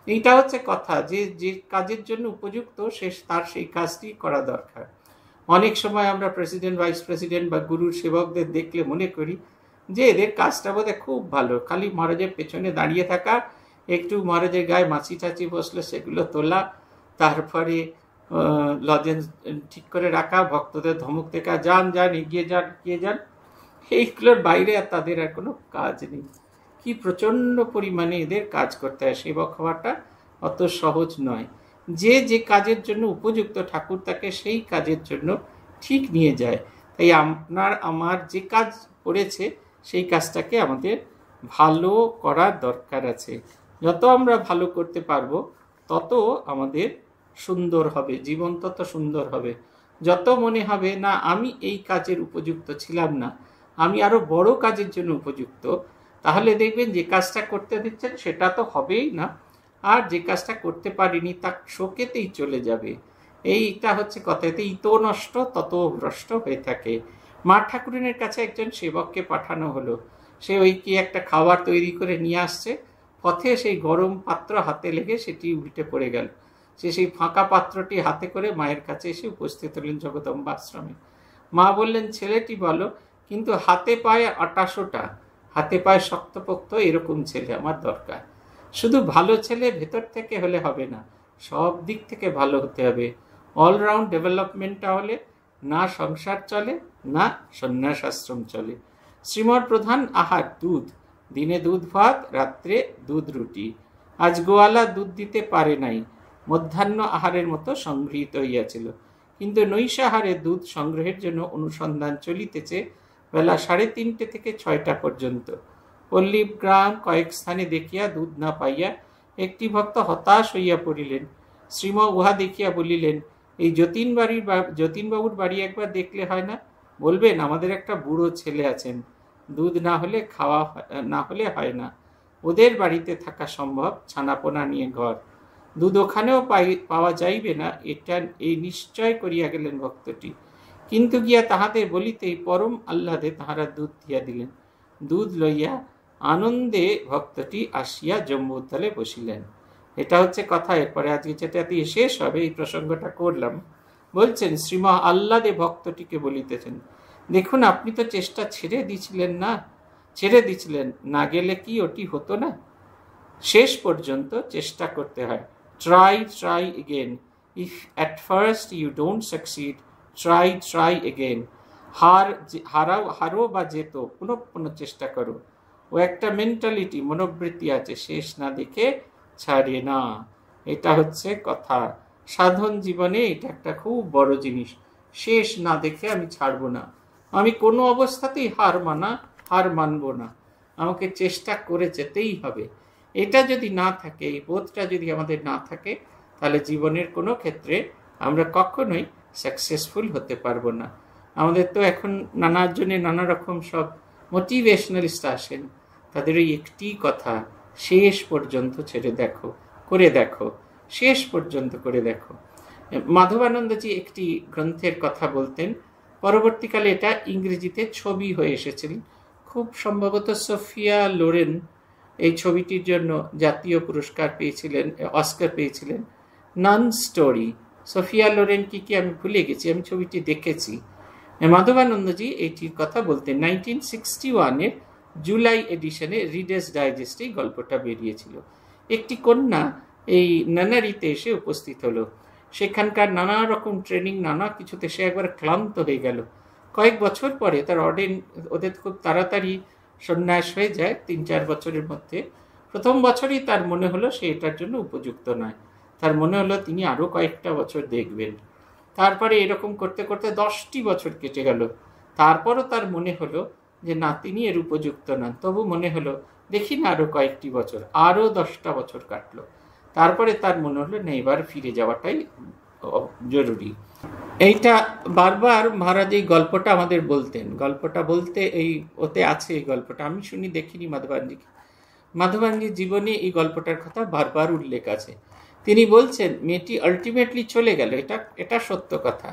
एइटा होच्छे कथा, जे जे काजेर जन्य उपयुक्त से तार सेइ काजटी करा दरकार। अनेक समय आमरा प्रेसिडेंट वाइस प्रेसिडेंट बा गुरुर सेवकदेर देखले मने करी जे एदेर काजटा बोधहय खूब भालो, खाली महाराजेर पेछने दाड़िये थाका, एकटु महाराजेर गाये माछि टाछि बसले सेगुलो तोला, तारपरे लजेंस ठीक करे राखा, भक्तदेर धमक देका, जान जान एगिये जान एगिये जान, एइगुलोर बाइरे आर तादेर आर कोनो काज नेइ। कि प्रचंड परिमाणे एदेर काज करते हय, सेवक हওয়াটা अत सहज नय। जे जे काजेर जन्य उपयुक्त ठाकुर ताके सेइ काजेर जन्य ठीक निये जाय। ताई आपनार आमार जे काज करेछे सेइ काजटाके आमादेर भालो करा दरकार आछे। যত আমরা ভালো করতে পারবো তত আমাদের সুন্দর হবে, জীবন তত সুন্দর হবে। যত মনে হবে না আমি এই কাজের উপযুক্ত ছিলাম না, আমি আরো বড় কাজের জন্য উপযুক্ত, তাহলে দেখবেন যে কাজটা করতে দিচ্ছেন সেটা তো হবেই না, আর যে কাজটা করতে পারিনি তা শোকেতেই চলে যাবে। এইটা হচ্ছে কথা। এতে ইত নষ্ট তত ভ্রষ্ট হয়ে থাকে। মা ঠাকুরের কাছে একজন সেবককে পাঠানো হলো, সে ওই কি একটা খাবার তৈরি করে নিয়ে আসছে, पथे से गरम पात्र हाथे लेगे सेटी उल्टे पड़े गेल। से फाँका पात्रटी हाथे करे मायेर काछे एसे उपस्थित हलेन जगदम्बा आश्रमे। मा बोललेन, छेलेटी भालो किन्तु हाथे पाये आटाशोटा, हाथे पाये शक्तपोक्त एरकम छेले आमार दरकार। शुधु भालो छेले भेतर थेके होले होबे ना, सब दिक थेके भालो होते होबे। अलराउंड डेभेलपमेंटटा होले ना संसार चले ना सन्यास आश्रम चले। श्रीमठ प्रधान आहार दूध, दिने दूध भात, रात्रे दूध रुटी। आज गोয়ালা दूध दीते पारे नाई, मध्याह्न आहारेर मतो संगृहीत हইয়াছিল। किन्तु नैशाहारे दूध संग्रहेर जन्य अनुसंधान चलितेছে बेला साढ़े तीनटे थेके छयटा पर्यन्त। पल्लीप ग्राम कयेक स्थाने देखिया दूध ना पाइया एकटी भक्त हताश हইয়া पड़िलेन। श्रीमा उहा देखिया बलिलेन, এই যতীন বাড়ির যতীন বাবুর বাড়ি একবার দেখলে হয় না, বলবেন আমাদের একটা বুড়ো ছেলে আছেন, दूध ना होले खावा ना होले हय ना, ओदेर बाड़ीते थाका सम्भव, छानापोना निये घर, दूध ओखानेओ पावा जाइबे ना, एटा एई निश्चय करिया गेलेन भक्तटी। किन्तु गिया ताहाते बलितेई परम आह्लादे ताहारा दूध दिया दिलेन। दूध लइया आनंदे भक्तटी आसिया जम्बुतले बसिलेन। एटा हच्छे कथा। एरपरे आजके जेटाते शेष होबे एई प्रसंगटा करलाम। बोलछेन श्रीमा आह्लादे भक्तटीके बलितेছেন, देखुन आपनी तो चेष्टा छेड़े दिछिलेन ना, छेड़े दिछिलेन ना गेले कि ओटी हतो ना, शेष पर्यन्त चेष्टा करते हय। Try try again, if at first you don't succeed try try again. हार हाराओ हारो बा जेतो पुनः चेष्टा करो। ओ एकटा मेंटालिटी मनोवृत्ति आछे, शेष ना देखे छाड़े ना। एटा हच्छे कथा। साधन जीवने एटा एकटा खूब बड़ जिनिस, शेष ना देखे आमी छाड़बो ना, आमी कोनो अवस्थातेई हार माना हार मानबो ना, आमाके चेष्टा करे जेतेई होबे। एटा जदि ना थाके, एई बोधटा जदि आमादेर ना थाके, ताहले जीवनेर कोनो क्षेत्रे आमरा कखनोई सक्सेसफुल होते पारबो ना। आमादेर तो एखन नाना जने नाना रकम सब मोटिवेशनलिस्ट आसेन, तादेर ओई एकटी कथा, शेष पर्यन्त छेड़े देखो करे देखो, शेष पर्यन्त करे देखो। माधवानंदजी एकटी ग्रंथेर कथा बोलतेन, परवर्तीकाले एटा इंग्रेजीते छवि हয়ে এসেছিল। खूब सम्भवत सोफिया लोरेन এই ছবিটির জন্য জাতীয় পুরস্কার পেয়েছিলেন, অস্কার পেয়েছিলেন। নান স্টোরি, সোফিয়া লোরেন কি কি আমি ভুলে গেছি, আমি ছবিটি দেখেছি। মাধবানন্দজি এইটির কথা বলতেন। নাইনটিন সিক্সটি ওয়ানের জুলাই এডিশনে রিডার্স ডাইজেস্টে গল্পটা বেরিয়েছিল। একটি কন্যা এই নানারিতে এসে উপস্থিত হলো। সেখানকার নানা রকম ট্রেনিং নানা কিছুতে সে একবার ক্লান্ত হয়ে গেল। কয়েক বছর পরে তার অর্ডেন, ওদের খুব তাড়াতাড়ি সন্ন্যাস হয়ে যায় তিন চার বছরের মধ্যে। প্রথম বছরই তার মনে হলো সে এটার জন্য উপযুক্ত নয়, তার মনে হলো তিনি আরও কয়েকটা বছর দেখবেন। তারপরে এরকম করতে করতে দশটি বছর কেটে গেল, তারপরও তার মনে হলো যে না, তিনি এর উপযুক্ত নন। তবু মনে হলো দেখি না আরও কয়েকটি বছর, আরও দশটা বছর কাটলো। তারপরে তার মনে হলো না, এবার ফিরে যাওয়াটাই জরুরি। এইটা বারবার মহারাজ এই গল্পটা আমাদের বলতেন। গল্পটা বলতে এই ওতে আছে এই গল্পটা, আমি শুনি দেখিনি মাধবানজিকে। মাধবানজির জীবনে এই গল্পটার কথা বারবার উল্লেখ আছে। তিনি বলছেন মেয়েটি আলটিমেটলি চলে গেল, এটা এটা সত্য কথা।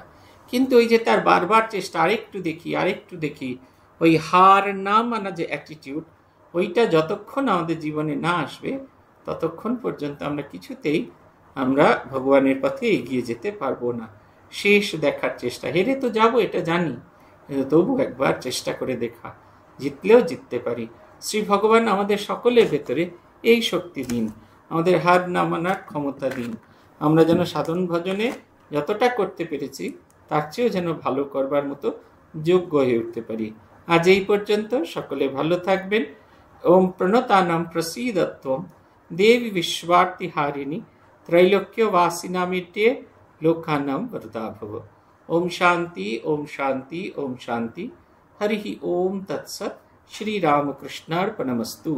কিন্তু ওই যে তার বারবার চেষ্টা আরেকটু দেখি আরেকটু দেখি, ওই হার না মানা যে অ্যাটিটিউড, ওইটা যতক্ষণ আমাদের জীবনে না আসবে ততক্ষণ পর্যন্ত আমরা কিছুতেই আমরা ভগবানের পথে এগিয়ে যেতে পারবো না। শেষ দেখার চেষ্টা, হেরে তো যাবো এটা জানি, কিন্তু তবু একবার চেষ্টা করে দেখা, জিতলেও জিততে পারি। শ্রী ভগবান আমাদের সকলের ভেতরে এই শক্তি দিন, আমাদের হার না মানার ক্ষমতা দিন। আমরা যেন সাধন ভজনে যতটা করতে পেরেছি তার চেয়েও যেন ভালো করবার মতো যোগ্য হয়ে উঠতে পারি। আজ এই পর্যন্ত, সকলে ভালো থাকবেন। ওম প্রণতানাম প্রসীদত্বম দেবী বিশ্ববার্তি হারিণী ত্রৈলোক্য বাসিনামিতে লোকানাম বরদাভব। ওম শান্তি, ওম শান্তি, ওম শান্তি। हरि ओम तत्सत्। श्री रामकृष्णार्पणमस्तु।